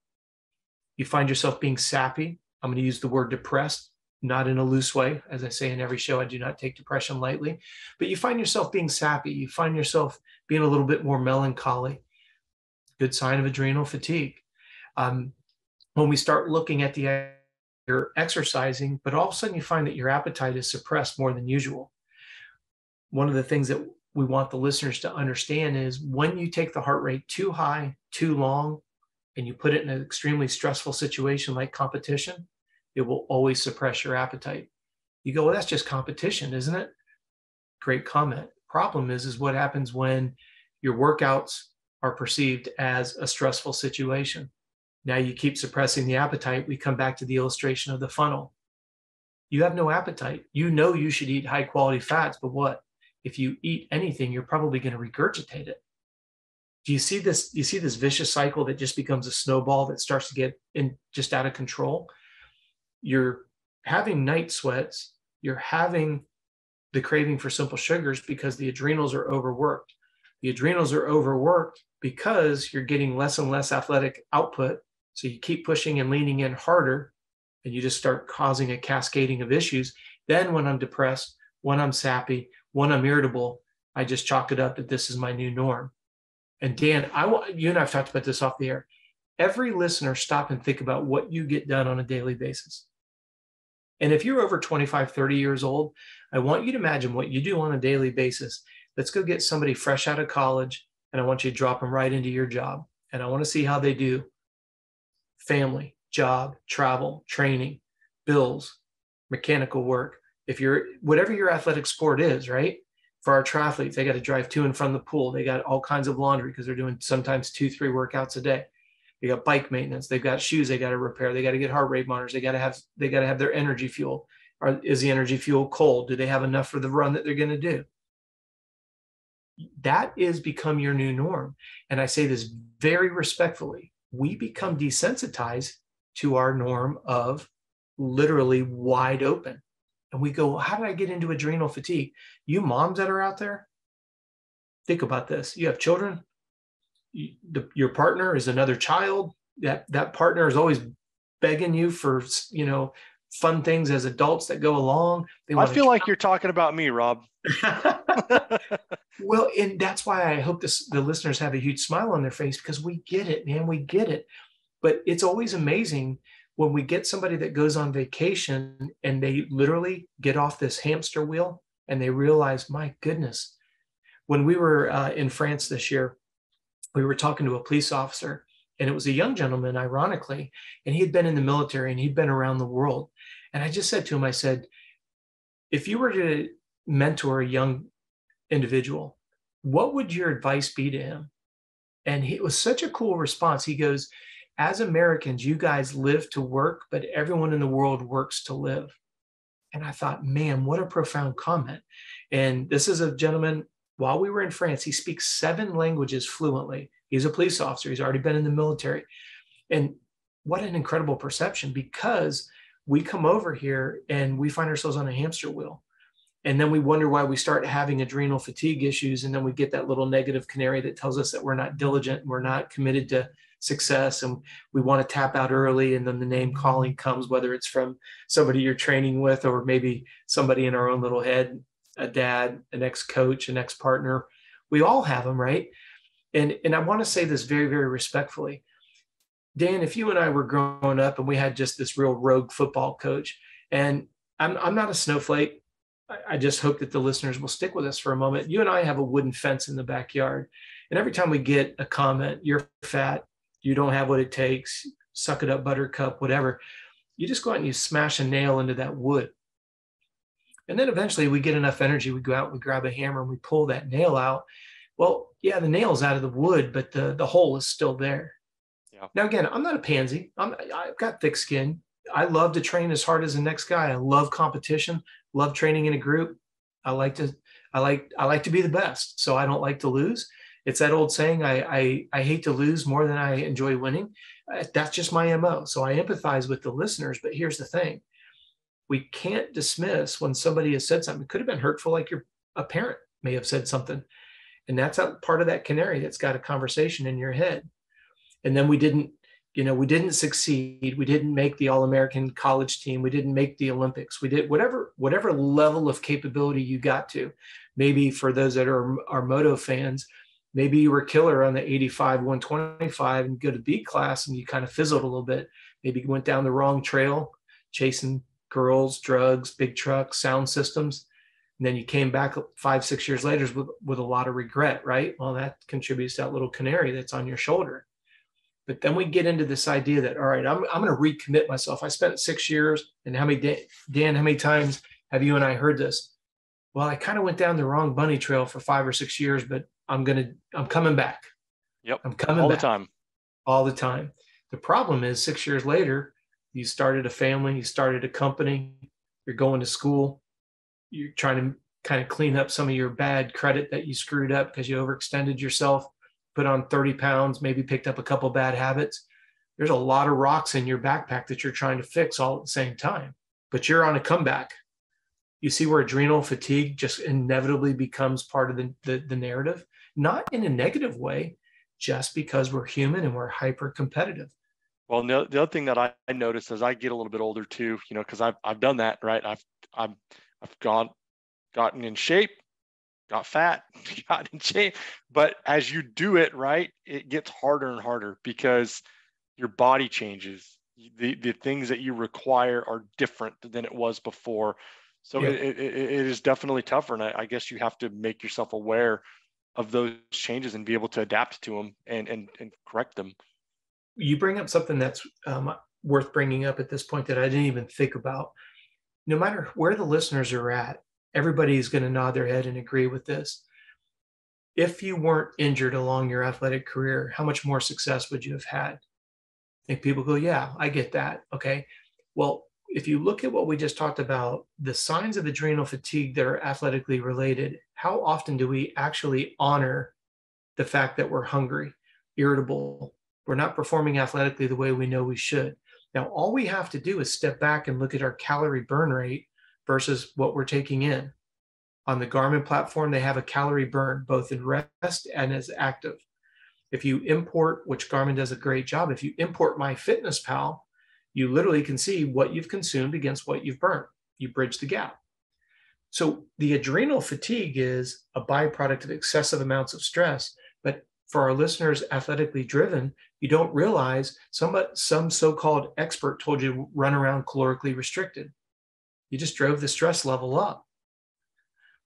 You find yourself being sappy. I'm going to use the word depressed, not in a loose way. As I say in every show, I do not take depression lightly. But you find yourself being sappy. You find yourself being a little bit more melancholy. Good sign of adrenal fatigue. Um, when we start looking at the you're exercising, but all of a sudden you find that your appetite is suppressed more than usual. One of the things that we want the listeners to understand is when you take the heart rate too high, too long, and you put it in an extremely stressful situation like competition, it will always suppress your appetite. You go, well, that's just competition, isn't it? Great comment. Problem is, is what happens when your workouts are perceived as a stressful situation. Now you keep suppressing the appetite. We come back to the illustration of the funnel. You have no appetite. You know you should eat high quality fats, but what? If you eat anything, you're probably going to regurgitate it. Do you see this? You see this vicious cycle that just becomes a snowball that starts to get in just out of control. You're having night sweats. You're having the craving for simple sugars because the adrenals are overworked. The adrenals are overworked because you're getting less and less athletic output. So you keep pushing and leaning in harder, and you just start causing a cascading of issues. Then when I'm depressed, when I'm sappy, when I'm irritable, I just chalk it up that this is my new norm. And Dan, I want you and I've talked about this off the air. Every listener, stop and think about what you get done on a daily basis. And if you're over twenty-five, thirty years old, I want you to imagine what you do on a daily basis. Let's go get somebody fresh out of college, and I want you to drop them right into your job. And I want to see how they do. Family, job, travel, training, bills, mechanical work. If you're whatever your athletic sport is, right? For our triathletes, they got to drive to and from the pool. They got all kinds of laundry because they're doing sometimes two, three workouts a day. They got bike maintenance. They've got shoes they got to repair. They got to get heart rate monitors. They got to have, they got to have their energy fuel. Or is the energy fuel cold? Do they have enough for the run that they're going to do? That is become your new norm. And I say this very respectfully. We become desensitized to our norm of literally wide open. And we go, well, how did I get into adrenal fatigue? You moms that are out there, think about this. You have children. You, the, your partner is another child. That, that partner is always begging you for, you know, fun things as adults that go along. They I feel like you're talking about me, Rob. Well, and that's why I hope this, the listeners have a huge smile on their face because we get it, man. We get it. But it's always amazing when we get somebody that goes on vacation and they literally get off this hamster wheel and they realize, my goodness, when we were uh, in France this year, we were talking to a police officer and it was a young gentleman, ironically, and he had been in the military and he'd been around the world. And I just said to him, I said, if you were to mentor a young individual, what would your advice be to him? And he, it was such a cool response. He goes, as Americans, you guys live to work, but everyone in the world works to live. And I thought, man, what a profound comment. And this is a gentleman, while we were in France, he speaks seven languages fluently. He's a police officer. He's already been in the military. And what an incredible perception, because we come over here and we find ourselves on a hamster wheel. And then we wonder why we start having adrenal fatigue issues. And then we get that little negative canary that tells us that we're not diligent, and we're not committed to success, and we want to tap out early, and then the name calling comes, whether it's from somebody you're training with or maybe somebody in our own little head, a dad, an ex-coach, an ex-partner. We all have them, right? And, and I want to say this very, very respectfully. Dan, if you and I were growing up and we had just this real rogue football coach, and I'm, I'm not a snowflake. I, I just hope that the listeners will stick with us for a moment. You and I have a wooden fence in the backyard. And every time we get a comment, you're fat, you don't have what it takes, suck it up, buttercup, whatever, you just go out and you smash a nail into that wood. And then eventually we get enough energy. We go out, we grab a hammer and we pull that nail out. Well, yeah, the nail's out of the wood, but the, the hole is still there. Yeah. Now, again, I'm not a pansy. I'm, I've got thick skin. I love to train as hard as the next guy. I love competition, love training in a group. I like to, I like, I like to be the best. So I don't like to lose. It's that old saying, I, I, I hate to lose more than I enjoy winning. That's just my M O. So I empathize with the listeners, but here's the thing. We can't dismiss when somebody has said something. It could have been hurtful, like your a parent may have said something. And that's a part of that canary that's got a conversation in your head. And then we didn't, you know, we didn't succeed. We didn't make the All-American college team. We didn't make the Olympics. We did whatever, whatever level of capability you got to. Maybe for those that are our moto fans, maybe you were a killer on the eighty-five, one twenty-five and go to B class and you kind of fizzled a little bit. Maybe you went down the wrong trail, chasing girls, drugs, big trucks, sound systems. And then you came back five, six years later with, with a lot of regret, right? Well, that contributes to that little canary that's on your shoulder. But then we get into this idea that, all right, I'm, I'm going to recommit myself. I spent six years. And how many, Dan, Dan, how many times have you and I heard this? Well, I kind of went down the wrong bunny trail for five or six years, but I'm going to, I'm coming back. Yep. I'm coming all back. All the time. All the time. The problem is six years later, you started a family, you started a company, you're going to school, you're trying to kind of clean up some of your bad credit that you screwed up because you overextended yourself, put on thirty pounds, maybe picked up a couple bad habits. There's a lot of rocks in your backpack that you're trying to fix all at the same time, but you're on a comeback. You see where adrenal fatigue just inevitably becomes part of the, the, the narrative, not in a negative way, just because we're human and we're hyper competitive. Well, no, the other thing that I, I noticed as I get a little bit older too, you know, because I've I've done that, right? I've I've I've gone, gotten in shape, got fat, got in shape. But as you do it, right, it gets harder and harder because your body changes. The the things that you require are different than it was before. So yeah. it, it it is definitely tougher, and I, I guess you have to make yourself aware of those changes and be able to adapt to them and and and correct them. You bring up something that's um, worth bringing up at this point that I didn't even think about. No matter where the listeners are at, everybody's going to nod their head and agree with this. If you weren't injured along your athletic career, how much more success would you have had? And people go, yeah, I get that. Okay. Well, if you look at what we just talked about, the signs of adrenal fatigue that are athletically related, how often do we actually honor the fact that we're hungry, irritable? We're not performing athletically the way we know we should. Now, all we have to do is step back and look at our calorie burn rate versus what we're taking in. On the Garmin platform, they have a calorie burn, both in rest and as active. If you import, which Garmin does a great job, if you import MyFitnessPal, you literally can see what you've consumed against what you've burned. You bridge the gap. So the adrenal fatigue is a byproduct of excessive amounts of stress, but for our listeners athletically driven, you don't realize some, some so-called expert told you to run around calorically restricted. You just drove the stress level up.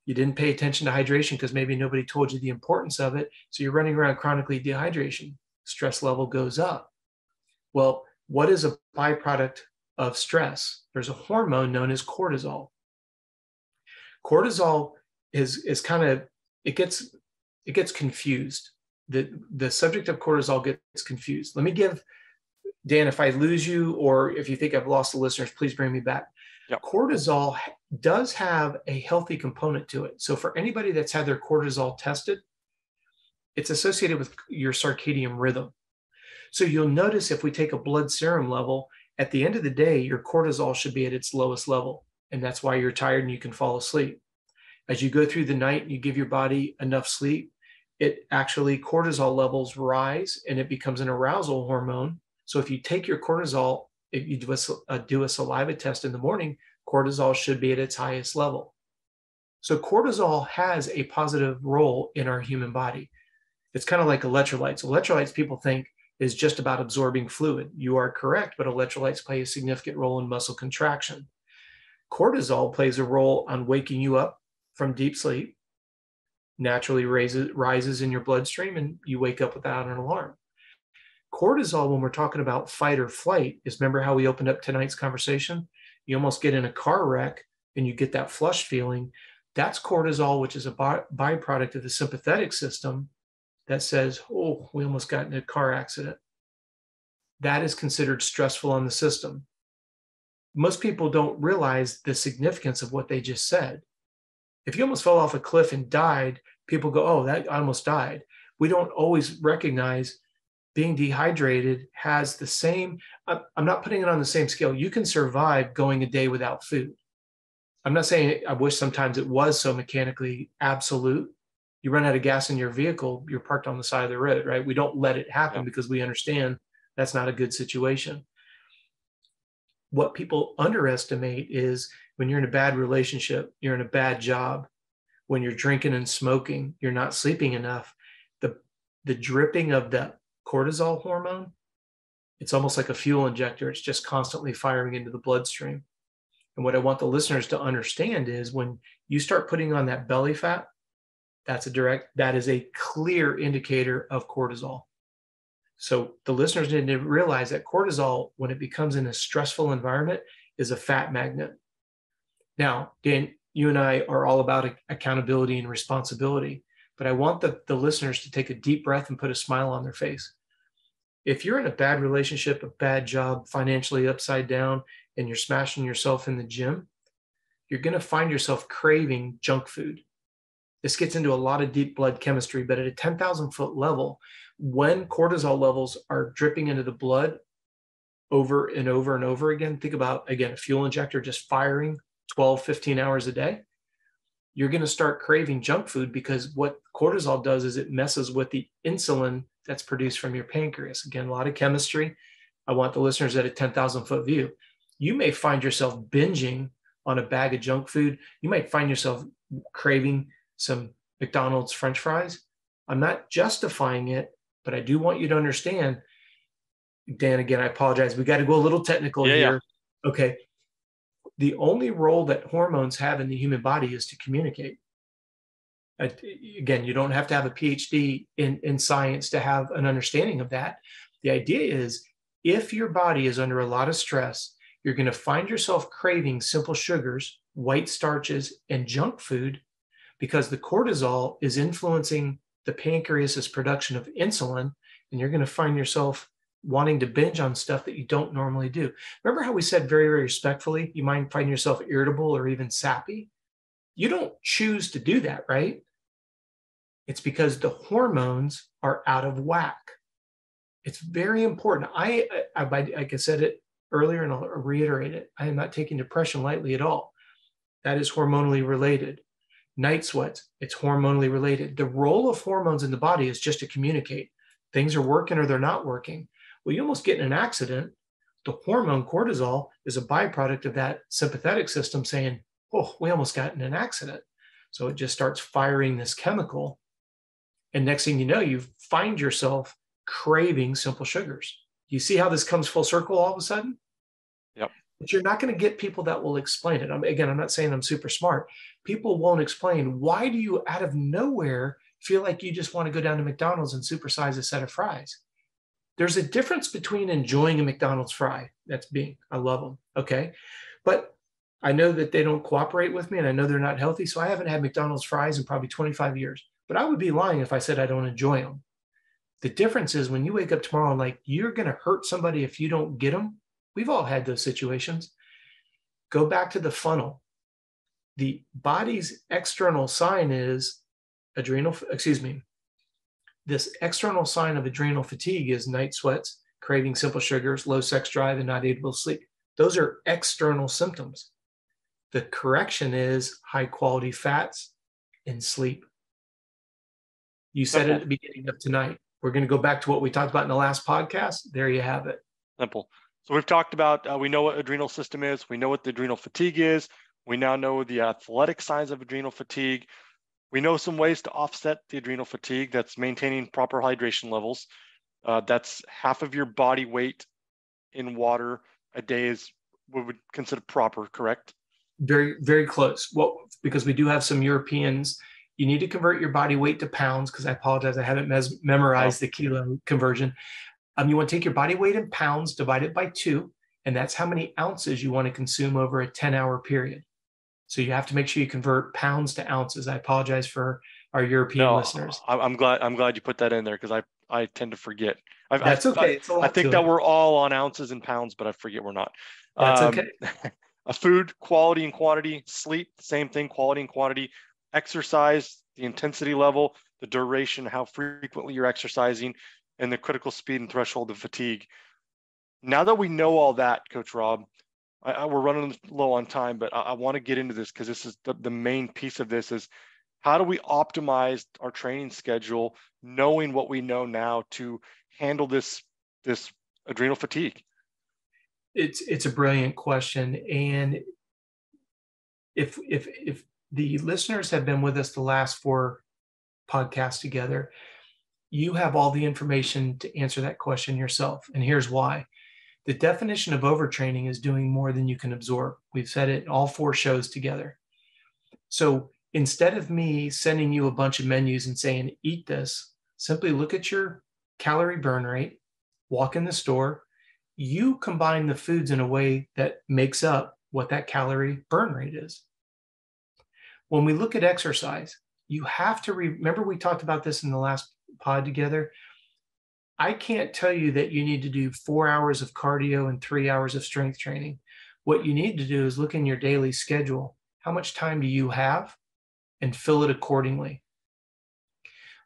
You didn't pay attention to hydration because maybe nobody told you the importance of it. So you're running around chronically dehydration. Stress level goes up. Well, what is a byproduct of stress? There's a hormone known as cortisol. Cortisol is, is kind of, it gets, it gets confused. The, the subject of cortisol gets confused. Let me give, Dan, if I lose you or if you think I've lost the listeners, please bring me back. Yep. Cortisol does have a healthy component to it. So for anybody that's had their cortisol tested, it's associated with your circadian rhythm. So you'll notice if we take a blood serum level, at the end of the day, your cortisol should be at its lowest level. And that's why you're tired and you can fall asleep. As you go through the night and you give your body enough sleep, it actually cortisol levels rise and it becomes an arousal hormone. So if you take your cortisol, if you do a, uh, do a saliva test in the morning, cortisol should be at its highest level. So cortisol has a positive role in our human body. It's kind of like electrolytes. Electrolytes, people think is just about absorbing fluid. You are correct, but electrolytes play a significant role in muscle contraction. Cortisol plays a role on waking you up from deep sleep, naturally raises, rises in your bloodstream, and you wake up without an alarm. Cortisol, when we're talking about fight or flight, is, remember how we opened up tonight's conversation? You almost get in a car wreck and you get that flush feeling. That's cortisol, which is a byproduct of the sympathetic system that says, oh, we almost got in a car accident. That is considered stressful on the system. Most people don't realize the significance of what they just said. If you almost fell off a cliff and died, people go, oh, that I almost died. We don't always recognize being dehydrated has the same, I'm not putting it on the same scale. You can survive going a day without food. I'm not saying, I wish sometimes it was so mechanically absolute. You run out of gas in your vehicle, you're parked on the side of the road, right? We don't let it happen, yeah, because we understand that's not a good situation. What people underestimate is when you're in a bad relationship, you're in a bad job, when you're drinking and smoking, you're not sleeping enough, the, the dripping of the cortisol hormone, it's almost like a fuel injector. It's just constantly firing into the bloodstream. And what I want the listeners to understand is when you start putting on that belly fat, that's a direct, that is a clear indicator of cortisol. So the listeners need to realize that cortisol, when it becomes in a stressful environment, is a fat magnet. Now, Dan, you and I are all about accountability and responsibility, but I want the, the listeners to take a deep breath and put a smile on their face. If you're in a bad relationship, a bad job, financially upside down, and you're smashing yourself in the gym, you're going to find yourself craving junk food. This gets into a lot of deep blood chemistry, but at a ten thousand foot level, when cortisol levels are dripping into the blood over and over and over again, think about, again, a fuel injector just firing twelve, fifteen hours a day, you're going to start craving junk food, because what cortisol does is it messes with the insulin that's produced from your pancreas. Again, a lot of chemistry. I want the listeners at a ten thousand foot view. You may find yourself binging on a bag of junk food. You might find yourself craving some McDonald's French fries. I'm not justifying it, but I do want you to understand, Dan, again, I apologize. We got to go a little technical yeah, here. Yeah. Okay. The only role that hormones have in the human body is to communicate. Again, you don't have to have a PhD in, in science to have an understanding of that. The idea is if your body is under a lot of stress, you're going to find yourself craving simple sugars, white starches, and junk food, because the cortisol is influencing the pancreas's production of insulin, and you're going to find yourself wanting to binge on stuff that you don't normally do. Remember how we said very, very respectfully, you might find yourself irritable or even sappy? You don't choose to do that, right? It's because the hormones are out of whack. It's very important. I, I, like I said it earlier, and I'll reiterate it, I am not taking depression lightly at all. That is hormonally related. Night sweats, it's hormonally related. The role of hormones in the body is just to communicate. Things are working or they're not working. Well, you almost get in an accident. The hormone cortisol is a byproduct of that sympathetic system saying, oh, we almost got in an accident. So it just starts firing this chemical. And next thing you know, you find yourself craving simple sugars. You see how this comes full circle all of a sudden? Yep. But you're not going to get people that will explain it. I'm, again, I'm not saying I'm super smart. People won't explain, why do you out of nowhere feel like you just want to go down to McDonald's and supersize a set of fries? There's a difference between enjoying a McDonald's fry. That's being, I love them. Okay. But I know that they don't cooperate with me, and I know they're not healthy. So I haven't had McDonald's fries in probably twenty-five years, but I would be lying if I said I don't enjoy them. The difference is when you wake up tomorrow and like, you're going to hurt somebody if you don't get them. We've all had those situations. Go back to the funnel. The body's external sign is adrenal, excuse me, this external sign of adrenal fatigue is night sweats, craving simple sugars, low sex drive, and not able to sleep. Those are external symptoms. The correction is high quality fats and sleep. You said it at the beginning of tonight. We're going to go back to what we talked about in the last podcast. There you have it. Simple. So we've talked about, uh, we know what adrenal system is. We know what the adrenal fatigue is. We now know the athletic signs of adrenal fatigue. We know some ways to offset the adrenal fatigue. That's maintaining proper hydration levels. Uh, that's half of your body weight in water a day is what we would consider proper, correct? Very, very close. Well, because we do have some Europeans, you need to convert your body weight to pounds, because I apologize, I haven't mes- memorized oh. the kilo conversion. Um, you want to take your body weight in pounds, divide it by two, and that's how many ounces you want to consume over a ten-hour period. So you have to make sure you convert pounds to ounces. I apologize for our European no, listeners. I'm glad I'm glad you put that in there, because I, I tend to forget. I, That's I, okay. It's a lot I think that it. We're all on ounces and pounds, but I forget we're not. That's um, okay. A food, quality and quantity, sleep, same thing, quality and quantity, exercise, the intensity level, the duration, how frequently you're exercising, and the critical speed and threshold of fatigue. Now that we know all that, Coach Robb, I, I, we're running low on time, but I, I want to get into this, because this is the, the main piece of this is, how do we optimize our training schedule, knowing what we know now, to handle this this adrenal fatigue? It's it's a brilliant question, and if if if the listeners have been with us the last four podcasts together, you have all the information to answer that question yourself. And here's why. The definition of overtraining is doing more than you can absorb. We've said it in all four shows together. So instead of me sending you a bunch of menus and saying, eat this, simply look at your calorie burn rate, walk in the store. You combine the foods in a way that makes up what that calorie burn rate is. When we look at exercise, you have to re- remember we talked about this in the last pod together. I can't tell you that you need to do four hours of cardio and three hours of strength training. What you need to do is look in your daily schedule. How much time do you have? And fill it accordingly.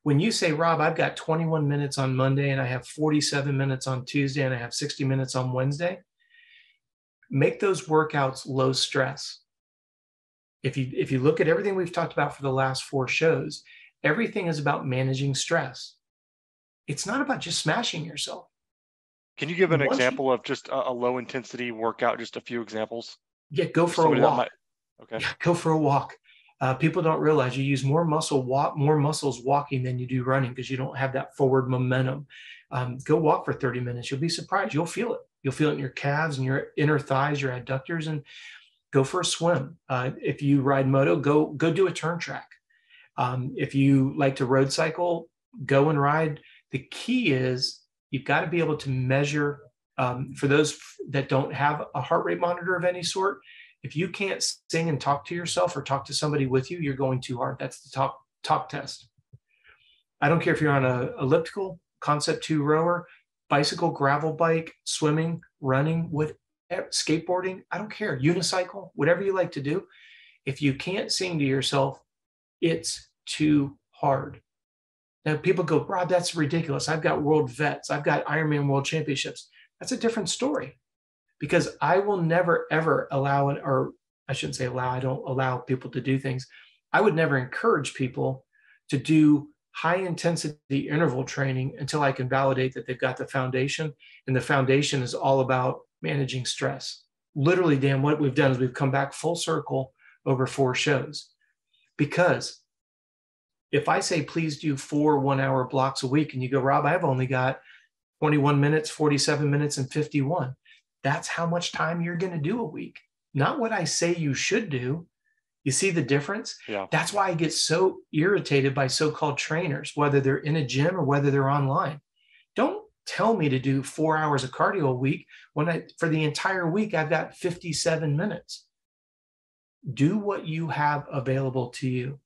When you say, Rob, I've got twenty-one minutes on Monday, and I have forty-seven minutes on Tuesday, and I have sixty minutes on Wednesday, make those workouts low stress. If you, if you look at everything we've talked about for the last four shows, everything is about managing stress. It's not about just smashing yourself. Can you give an Once example you, of just a, a low intensity workout? Just a few examples? Yeah, go for Somebody a walk. Might, okay. Yeah, go for a walk. Uh, people don't realize you use more muscle walk, more muscles walking than you do running, because you don't have that forward momentum. Um, go walk for thirty minutes. You'll be surprised. You'll feel it. You'll feel it in your calves and your inner thighs, your adductors, and go for a swim. Uh, if you ride moto, go, go do a turn track. Um, if you like to road cycle, go and ride. The key is you've got to be able to measure. Um, for those that don't have a heart rate monitor of any sort, if you can't sing and talk to yourself or talk to somebody with you, you're going too hard. That's the talk, talk test. I don't care if you're on an elliptical, Concept Two rower, bicycle, gravel bike, swimming, running, with skateboarding. I don't care. Unicycle, whatever you like to do. If you can't sing to yourself, it's too hard. Now, people go, Rob, that's ridiculous. I've got World Vets. I've got Ironman World Championships. That's a different story. Because I will never, ever allow it, or I shouldn't say allow, I don't allow people to do things. I would never encourage people to do high intensity interval training until I can validate that they've got the foundation. And the foundation is all about managing stress. Literally, Dan, what we've done is we've come back full circle over four shows. Because if I say, please do four one hour blocks a week, and you go, Rob, I've only got twenty-one minutes, forty-seven minutes, and fifty-one. That's how much time you're going to do a week. Not what I say you should do. You see the difference? Yeah. That's why I get so irritated by so-called trainers, whether they're in a gym or whether they're online. Don't tell me to do four hours of cardio a week when I, for the entire week, I've got fifty-seven minutes. Do what you have available to you.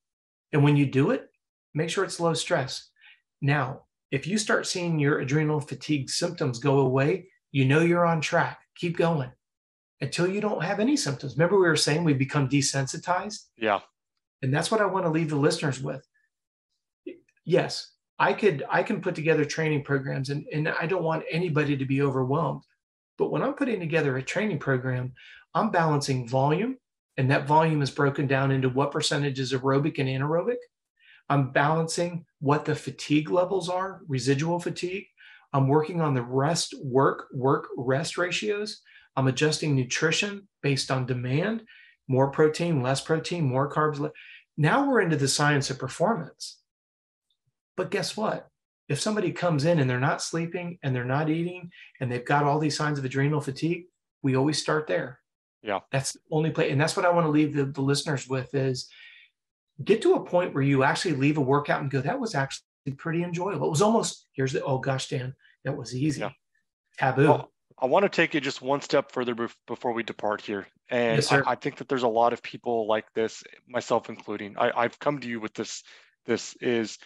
And when you do it, make sure it's low stress. Now, if you start seeing your adrenal fatigue symptoms go away, you know you're on track. Keep going until you don't have any symptoms. Remember, we were saying we become desensitized. Yeah. And that's what I want to leave the listeners with. Yes, I could, I can put together training programs, and, and I don't want anybody to be overwhelmed. But when I'm putting together a training program, I'm balancing volume, and that volume is broken down into what percentage is aerobic and anaerobic. I'm balancing what the fatigue levels are, residual fatigue. I'm working on the rest, work, work, rest ratios. I'm adjusting nutrition based on demand, more protein, less protein, more carbs. Now we're into the science of performance. But guess what? If somebody comes in and they're not sleeping and they're not eating and they've got all these signs of adrenal fatigue, we always start there. Yeah. That's the only place. And that's what I want to leave the, the listeners with is get to a point where you actually leave a workout and go, that was actually pretty enjoyable. It was almost, here's the, oh gosh, Dan, that was easy. Yeah. Taboo. Well, I want to take you just one step further before we depart here. And yes, I, I think that there's a lot of people like this, myself including. I, I've come to you with this. This is,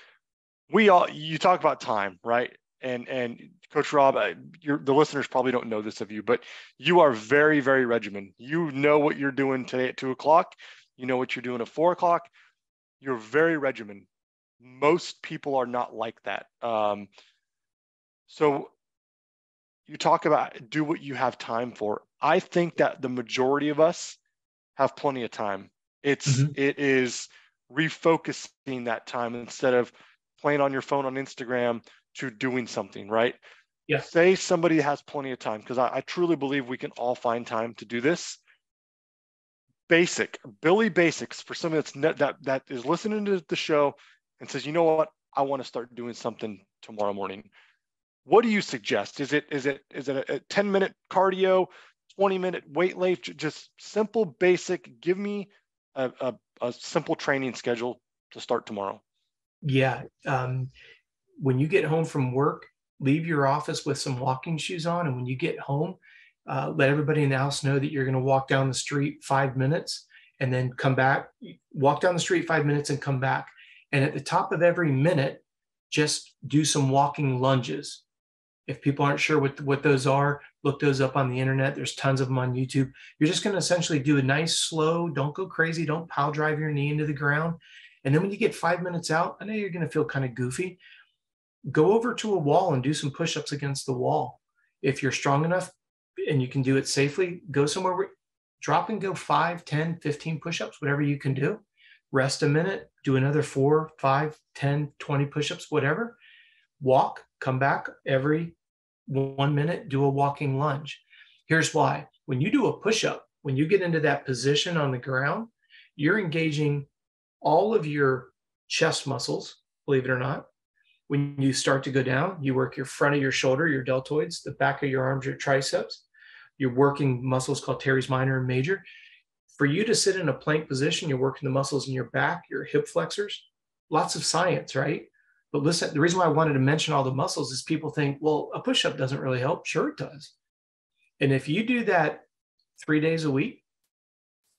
we all, you talk about time, right? And and Coach Robb, you're, the listeners probably don't know this of you, but you are very, very regimented. You know what you're doing today at two o'clock. You know what you're doing at four o'clock. You're very regimented. Most people are not like that. Um, so you talk about do what you have time for. I think that the majority of us have plenty of time. It's mm-hmm. it is refocusing that time instead of playing on your phone on Instagram to doing something, right? Yeah. Say somebody has plenty of time, because I, I truly believe we can all find time to do this. Basic, Billy Basics, for somebody that's ne- that that is listening to the show and says, you know what, I want to start doing something tomorrow morning. What do you suggest? Is it is it is it a, a ten minute cardio, twenty minute weight lift? Just simple, basic. Give me a, a, a simple training schedule to start tomorrow. Yeah. Um, when you get home from work, leave your office with some walking shoes on. And when you get home, uh, let everybody in the house know that you're going to walk down the street five minutes and then come back, walk down the street five minutes and come back. And at the top of every minute, just do some walking lunges. If people aren't sure what, what those are, look those up on the internet. There's tons of them on YouTube. You're just going to essentially do a nice, slow, don't go crazy, don't pile drive your knee into the ground. And then when you get five minutes out, I know you're going to feel kind of goofy. Go over to a wall and do some push-ups against the wall. If you're strong enough and you can do it safely, go somewhere, where, drop and go five, ten, fifteen push-ups, whatever you can do. Rest a minute, do another four, five, ten, twenty push-ups, whatever. Walk, come back every one minute, do a walking lunge. Here's why. When you do a push-up, when you get into that position on the ground, you're engaging all of your chest muscles, believe it or not. When you start to go down, you work your front of your shoulder, your deltoids, the back of your arms, your triceps. You're working muscles called teres minor and major. For you to sit in a plank position, you're working the muscles in your back, your hip flexors. Lots of science, right? But listen, the reason why I wanted to mention all the muscles is people think, well, a push-up doesn't really help. Sure it does. And if you do that three days a week,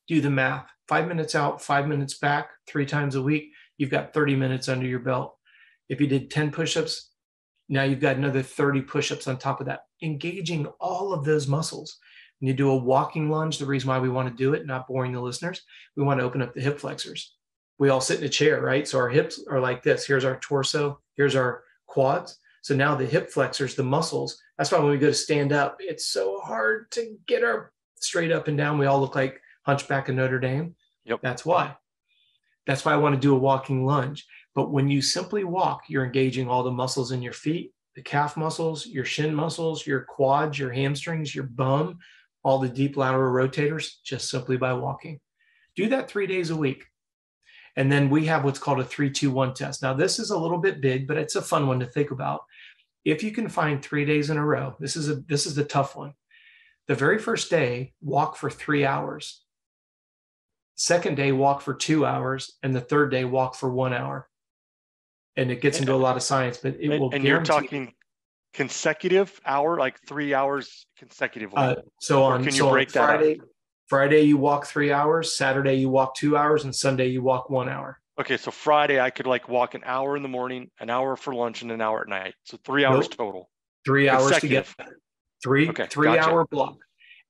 do the math, five minutes out, five minutes back, three times a week, you've got thirty minutes under your belt. If you did ten push-ups, now you've got another thirty push-ups on top of that, engaging all of those muscles. When you do a walking lunge, the reason why we want to do it, not boring the listeners, we want to open up the hip flexors. We all sit in a chair, right? So our hips are like this. Here's our torso. Here's our quads. So now the hip flexors, the muscles, that's why when we go to stand up, it's so hard to get our straight up and down. We all look like Hunchback of Notre Dame. Yep. That's why. That's why I want to do a walking lunge. But when you simply walk, you're engaging all the muscles in your feet, the calf muscles, your shin muscles, your quads, your hamstrings, your bum, all the deep lateral rotators, just simply by walking. Do that three days a week. And then we have what's called a three two one test. Now, this is a little bit big, but it's a fun one to think about. If you can find three days in a row, this is a this is the tough one. The very first day, walk for three hours. Second day, walk for two hours. And the third day, walk for one hour. And it gets and, into a lot of science, but it and, will and guarantee. And you're talking consecutive hour, like three hours consecutively. Uh, so on, can so you break on Friday, that up? Friday, you walk three hours, Saturday, you walk two hours, and Sunday, you walk one hour. Okay, so Friday, I could like walk an hour in the morning, an hour for lunch, and an hour at night. So three hours nope. total. Three hours to get three, okay, three gotcha. hour block.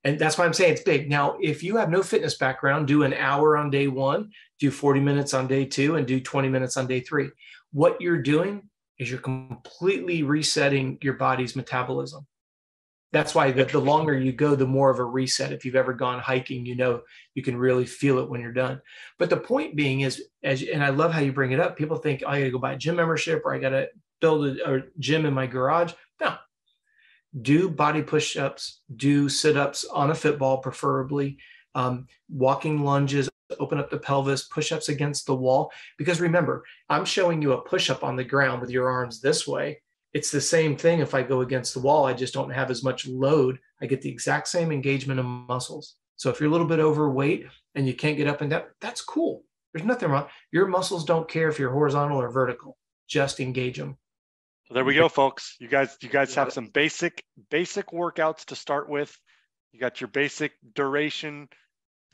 And that's why I'm saying it's big. Now, if you have no fitness background, do an hour on day one, do forty minutes on day two, and do twenty minutes on day three. What you're doing is you're completely resetting your body's metabolism. That's why the, the longer you go, the more of a reset. If you've ever gone hiking, you know, you can really feel it when you're done. But the point being is, as and I love how you bring it up, people think, oh, I got to go buy a gym membership or I got to build a, a gym in my garage. No. Do body push-ups, do sit-ups on a football, preferably, um, walking lunges, open up the pelvis, push-ups against the wall. Because remember, I'm showing you a push-up on the ground with your arms this way. It's the same thing if I go against the wall. I just don't have as much load. I get the exact same engagement of muscles. So if you're a little bit overweight and you can't get up and down, that's cool. There's nothing wrong. Your muscles don't care if you're horizontal or vertical. Just engage them. Well, there we go, folks. You guys, you guys have some basic, basic workouts to start with. You got your basic duration.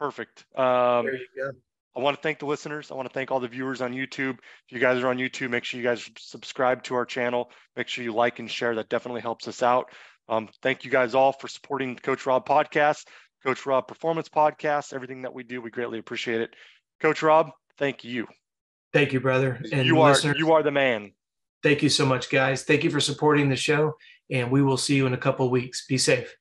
Perfect. Um, there you go. I want to thank the listeners. I want to thank all the viewers on YouTube. If you guys are on YouTube, make sure you guys subscribe to our channel. Make sure you like and share. That definitely helps us out. Um, thank you guys all for supporting Coach Robb Podcast, Coach Robb Performance Podcast, everything that we do. We greatly appreciate it. Coach Robb, thank you. Thank you, brother. And you are, you are the man. Thank you so much, guys. Thank you for supporting the show, and we will see you in a couple of weeks. Be safe.